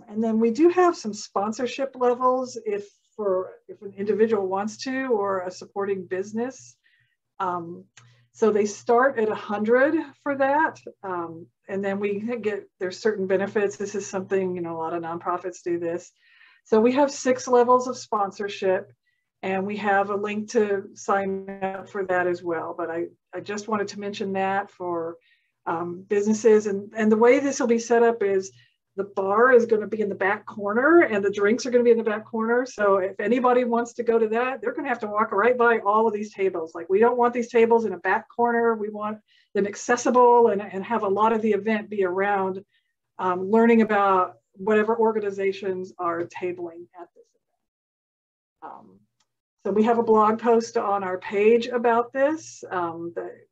And then we do have some sponsorship levels if an individual wants to, or a supporting business. So they start at 100 for that. And then we get, there's certain benefits. This is something, you know, a lot of nonprofits do this. So we have 6 levels of sponsorship, and we have a link to sign up for that as well. But I just wanted to mention that for businesses. And the way this will be set up is the bar is going to be in the back corner and the drinks are going to be in the back corner. So if anybody wants to go to that, they're going to have to walk right by all of these tables. Like, we don't want these tables in a back corner. We want them accessible and have a lot of the event be around learning about whatever organizations are tabling at this event. So we have a blog post on our page about this.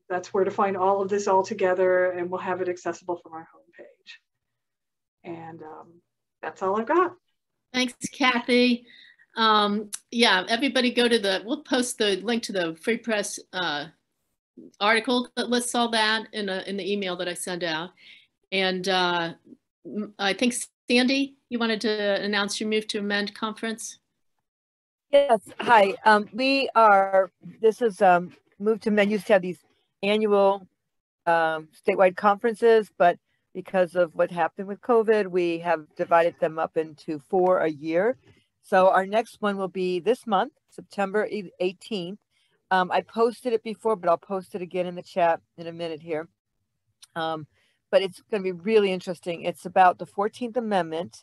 That's where to find all of this all together, and we'll have it accessible from our homepage. And that's all I've got. Thanks, Kathy. Yeah, everybody go to the, we'll post the link to the Free Press article that lists all that in the email that I send out. And I think, Sandy, you wanted to announce your Move to Amend conference? Yes, hi. We are, this is Move to Amend. Used to have these annual statewide conferences, but because of what happened with COVID, we have divided them up into 4 a year. So our next one will be this month, September 18th. I posted it before, but I'll post it again in the chat in a minute here. But it's going to be really interesting. It's about the 14th Amendment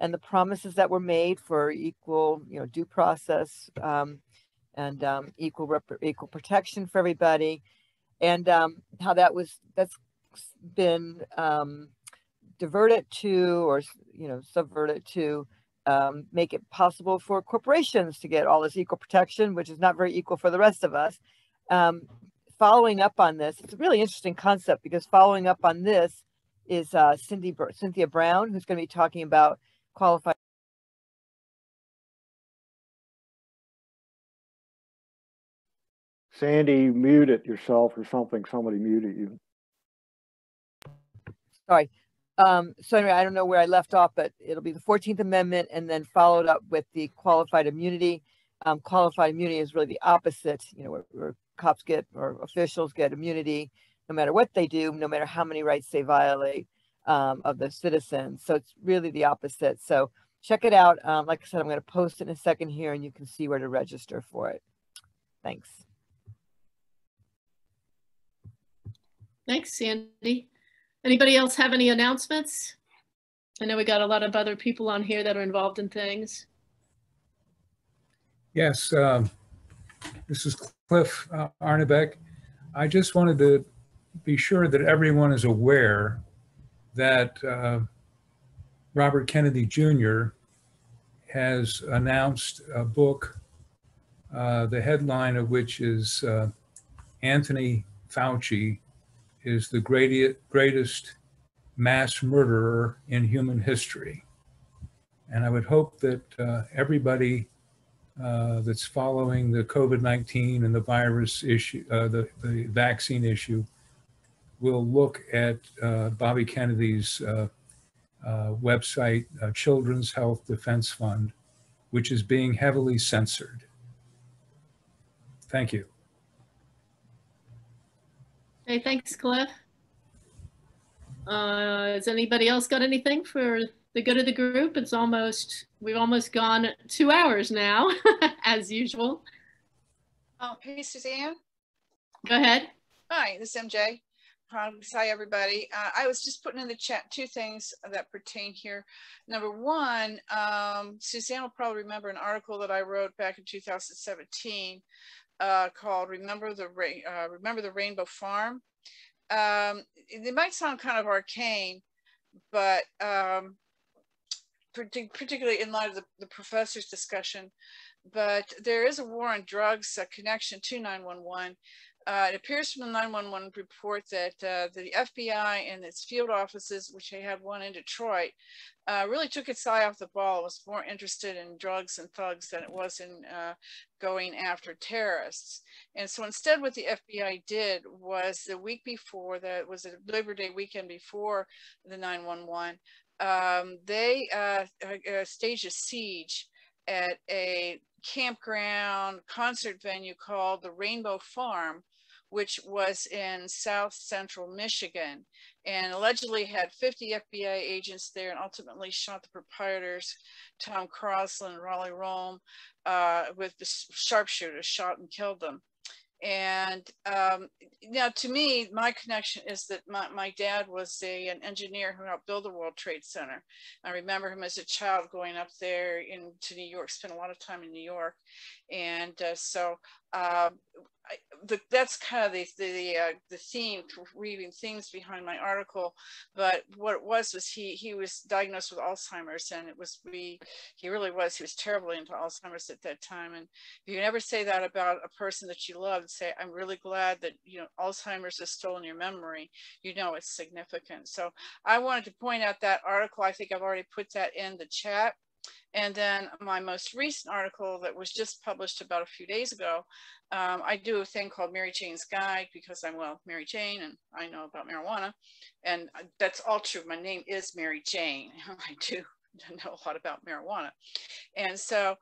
and the promises that were made for equal, you know, due process and equal protection for everybody, and how that's been diverted to, or, you know, subverted to make it possible for corporations to get all this equal protection, which is not very equal for the rest of us. Following up on this, it's a really interesting concept, because following up on this is Cynthia Brown, who's going to be talking about qualified Sandy, mute it yourself or something. Somebody muted you. Sorry. So anyway, I don't know where I left off, but it'll be the 14th Amendment and then followed up with the qualified immunity. Qualified immunity is really the opposite, you know, where cops get, or officials get immunity no matter what they do, no matter how many rights they violate of the citizens. So it's really the opposite. So check it out. Like I said, I'm going to post it in a second here, and you can see where to register for it. Thanks. Thanks, Sandy. Anybody else have any announcements? I know we got a lot of other people on here that are involved in things. Yes, this is Cliff Arnebeck. I just wanted to be sure that everyone is aware that Robert Kennedy Jr. has announced a book, the headline of which is Anthony Fauci is the greatest mass murderer in human history. And I would hope that everybody that's following the COVID-19 and the virus issue, the vaccine issue, will look at Bobby Kennedy's website, Children's Health Defense Fund, which is being heavily censored. Thank you. Hey, thanks, Cliff. Has anybody else got anything for the good of the group? It's almost, we've almost gone 2 hours now, as usual. Oh, hey, Suzanne. Go ahead. Hi, this is MJ. Hi, everybody. I was just putting in the chat 2 things that pertain here. Number one, Suzanne will probably remember an article that I wrote back in 2017. Called Remember the Rainbow Farm. It might sound kind of arcane, but particularly in light of the professor's discussion, but there is a war on drugs connection to 9/11. It appears from the 9/11 report that the FBI and its field offices, which they have one in Detroit, really took its eye off the ball and was more interested in drugs and thugs than it was in going after terrorists. And so instead what the FBI did was, the week before, that was a Labor Day weekend before the 9/11, they staged a siege at a campground concert venue called the Rainbow Farm, which was in South Central Michigan, and allegedly had 50 FBI agents there, and ultimately shot the proprietors, Tom Crosland and Raleigh Rome, with the sharpshooter, shot and killed them. And now, to me, my connection is that my dad was an engineer who helped build the World Trade Center. I remember him as a child going up there into New York, spent a lot of time in New York. And that's kind of the theme, reading themes behind my article. But what it was he was diagnosed with Alzheimer's, and he was terribly into Alzheimer's at that time. And if you never say that about a person that you love, say, I'm really glad that Alzheimer's is still in your memory, it's significant. So I wanted to point out that article. I think I've already put that in the chat. And then my most recent article that was just published about a few days ago, I do a thing called Mary Jane's Guide, because I'm, well, Mary Jane, and I know about marijuana. And that's all true. My name is Mary Jane. I do know a lot about marijuana. And so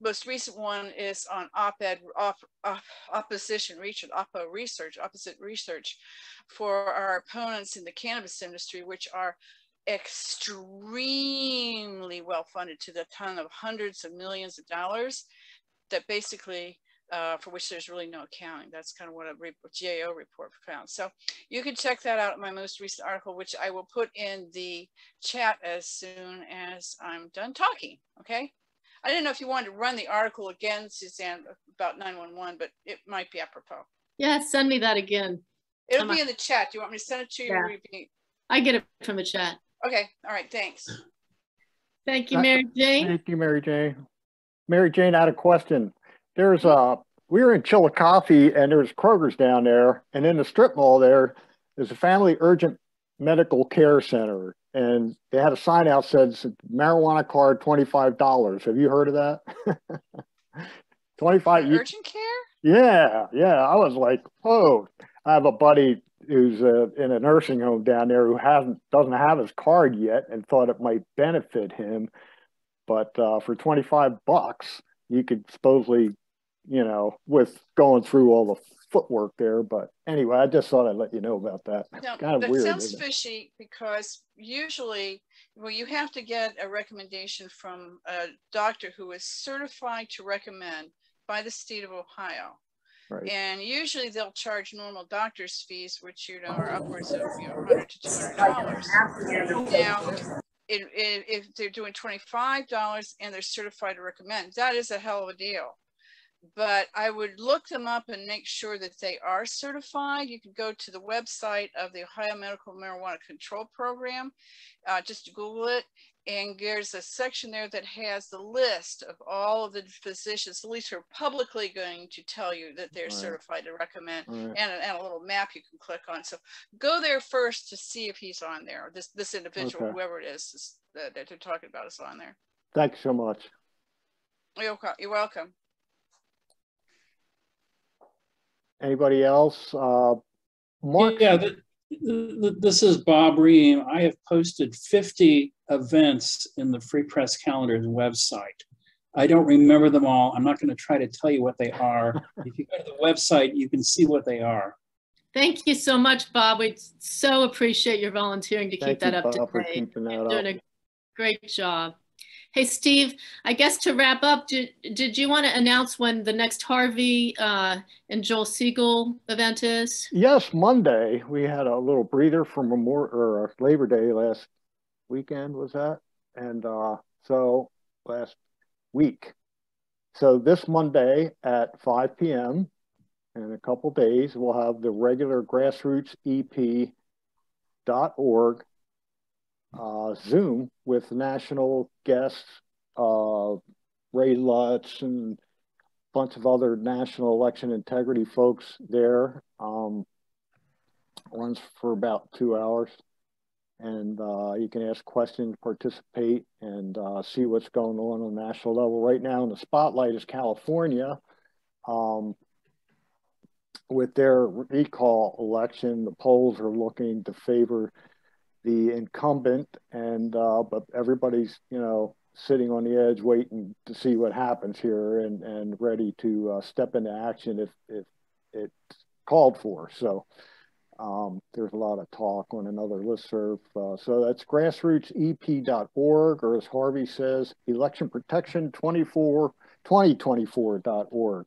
most recent one is on opposite research for our opponents in the cannabis industry, which are extremely well funded to the ton of hundreds of millions of dollars that basically for which there's really no accounting. That's kind of what a GAO report found. So you can check that out in my most recent article, which I will put in the chat as soon as I'm done talking. Okay, I didn't know if you wanted to run the article again, Suzanne, about 911, but it might be apropos. Yeah, send me that again. It'll be in the chat. Do you want me to send it to you? Yeah. I get it from the chat. Okay. All right. Thanks. Thank you, Mary Jane. Thank you, Mary Jane. Mary Jane had a question. We were in Chillicothe, and there's Kroger's down there, and in the strip mall there is a Family Urgent Medical Care Center, and they had a sign out that said marijuana card $25. Have you heard of that? 25. Urgent care? Yeah, yeah. I was like, oh, I have a buddy who's in a nursing home down there who doesn't have his card yet, and thought it might benefit him. But for $25, you could supposedly, with going through all the footwork there. But anyway, I just thought I'd let you know about that. Now, kind of weird. That sounds fishy, because usually, you have to get a recommendation from a doctor who is certified to recommend by the state of Ohio. Right. And usually they'll charge normal doctor's fees, which are upwards of $100 to $200. Now, if they're doing $25 and they're certified to recommend, that is a hell of a deal. But I would look them up and make sure that they are certified. You can go to the website of the Ohio Medical Marijuana Control Program, just Google it. And there's a section there that has the list of all of the physicians, at least who are publicly going to tell you that they're certified to recommend, and a little map you can click on. So go there first to see if he's on there, or this individual, whoever it is that they're talking about, is on there. Thanks so much. You're welcome. Anybody else? Mark? Yeah, this is Bob Ream. I have posted 50 events in the Free Press Calendar's website. I don't remember them all. I'm not going to try to tell you what they are. If you go to the website, you can see what they are. Thank you so much, Bob. We so appreciate your volunteering to keep that up today. You're doing a great job. Hey, Steve, I guess to wrap up, did you want to announce when the next Harvey and Joel Siegel event is? Yes, Monday. We had a little breather from Labor Day last weekend, was that? And so last week. So this Monday at 5 p.m. in a couple days, we'll have the regular grassrootsep.org Zoom with national guests, Ray Lutz and a bunch of other national election integrity folks there. Runs for about 2 hours, and you can ask questions, participate, and see what's going on the national level. Right now in the spotlight is California with their recall election. The polls are looking to favor the incumbent, and but everybody's sitting on the edge, waiting to see what happens here, and ready to step into action if it called for. So there's a lot of talk on another listserv. So that's grassrootsep.org, or as Harvey says, electionprotection2024.org.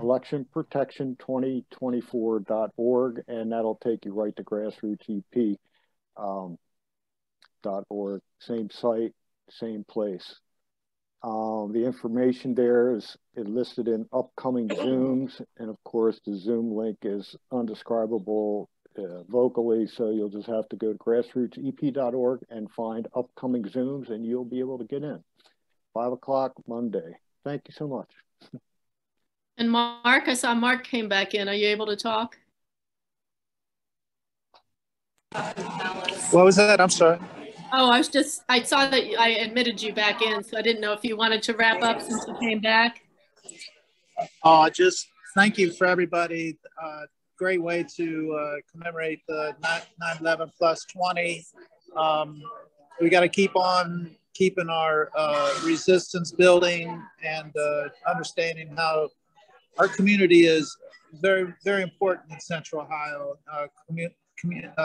electionprotection2024.org, and that'll take you right to grassrootsep.org. Same site, same place. The information there is listed in upcoming Zooms, and of course the Zoom link is undescribable vocally, so you'll just have to go to grassrootsep.org and find upcoming Zooms, and you'll be able to get in. 5 o'clock Monday. Thank you so much. And Mark, I saw Mark came back in. Are you able to talk? What was that? I'm sorry. Oh, I was just, I saw that I admitted you back in, so I didn't know if you wanted to wrap up since you came back. Just thank you for everybody. Great way to commemorate the 9/11 plus 20. We got to keep on keeping our resistance building and understanding how our community is very, very important in Central Ohio.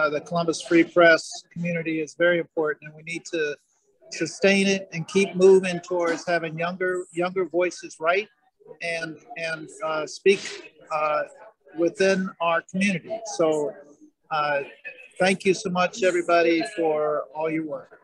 The Columbus Free Press community is very important, and we need to sustain it and keep moving towards having younger voices, right, and speak within our community. So thank you so much, everybody, for all your work.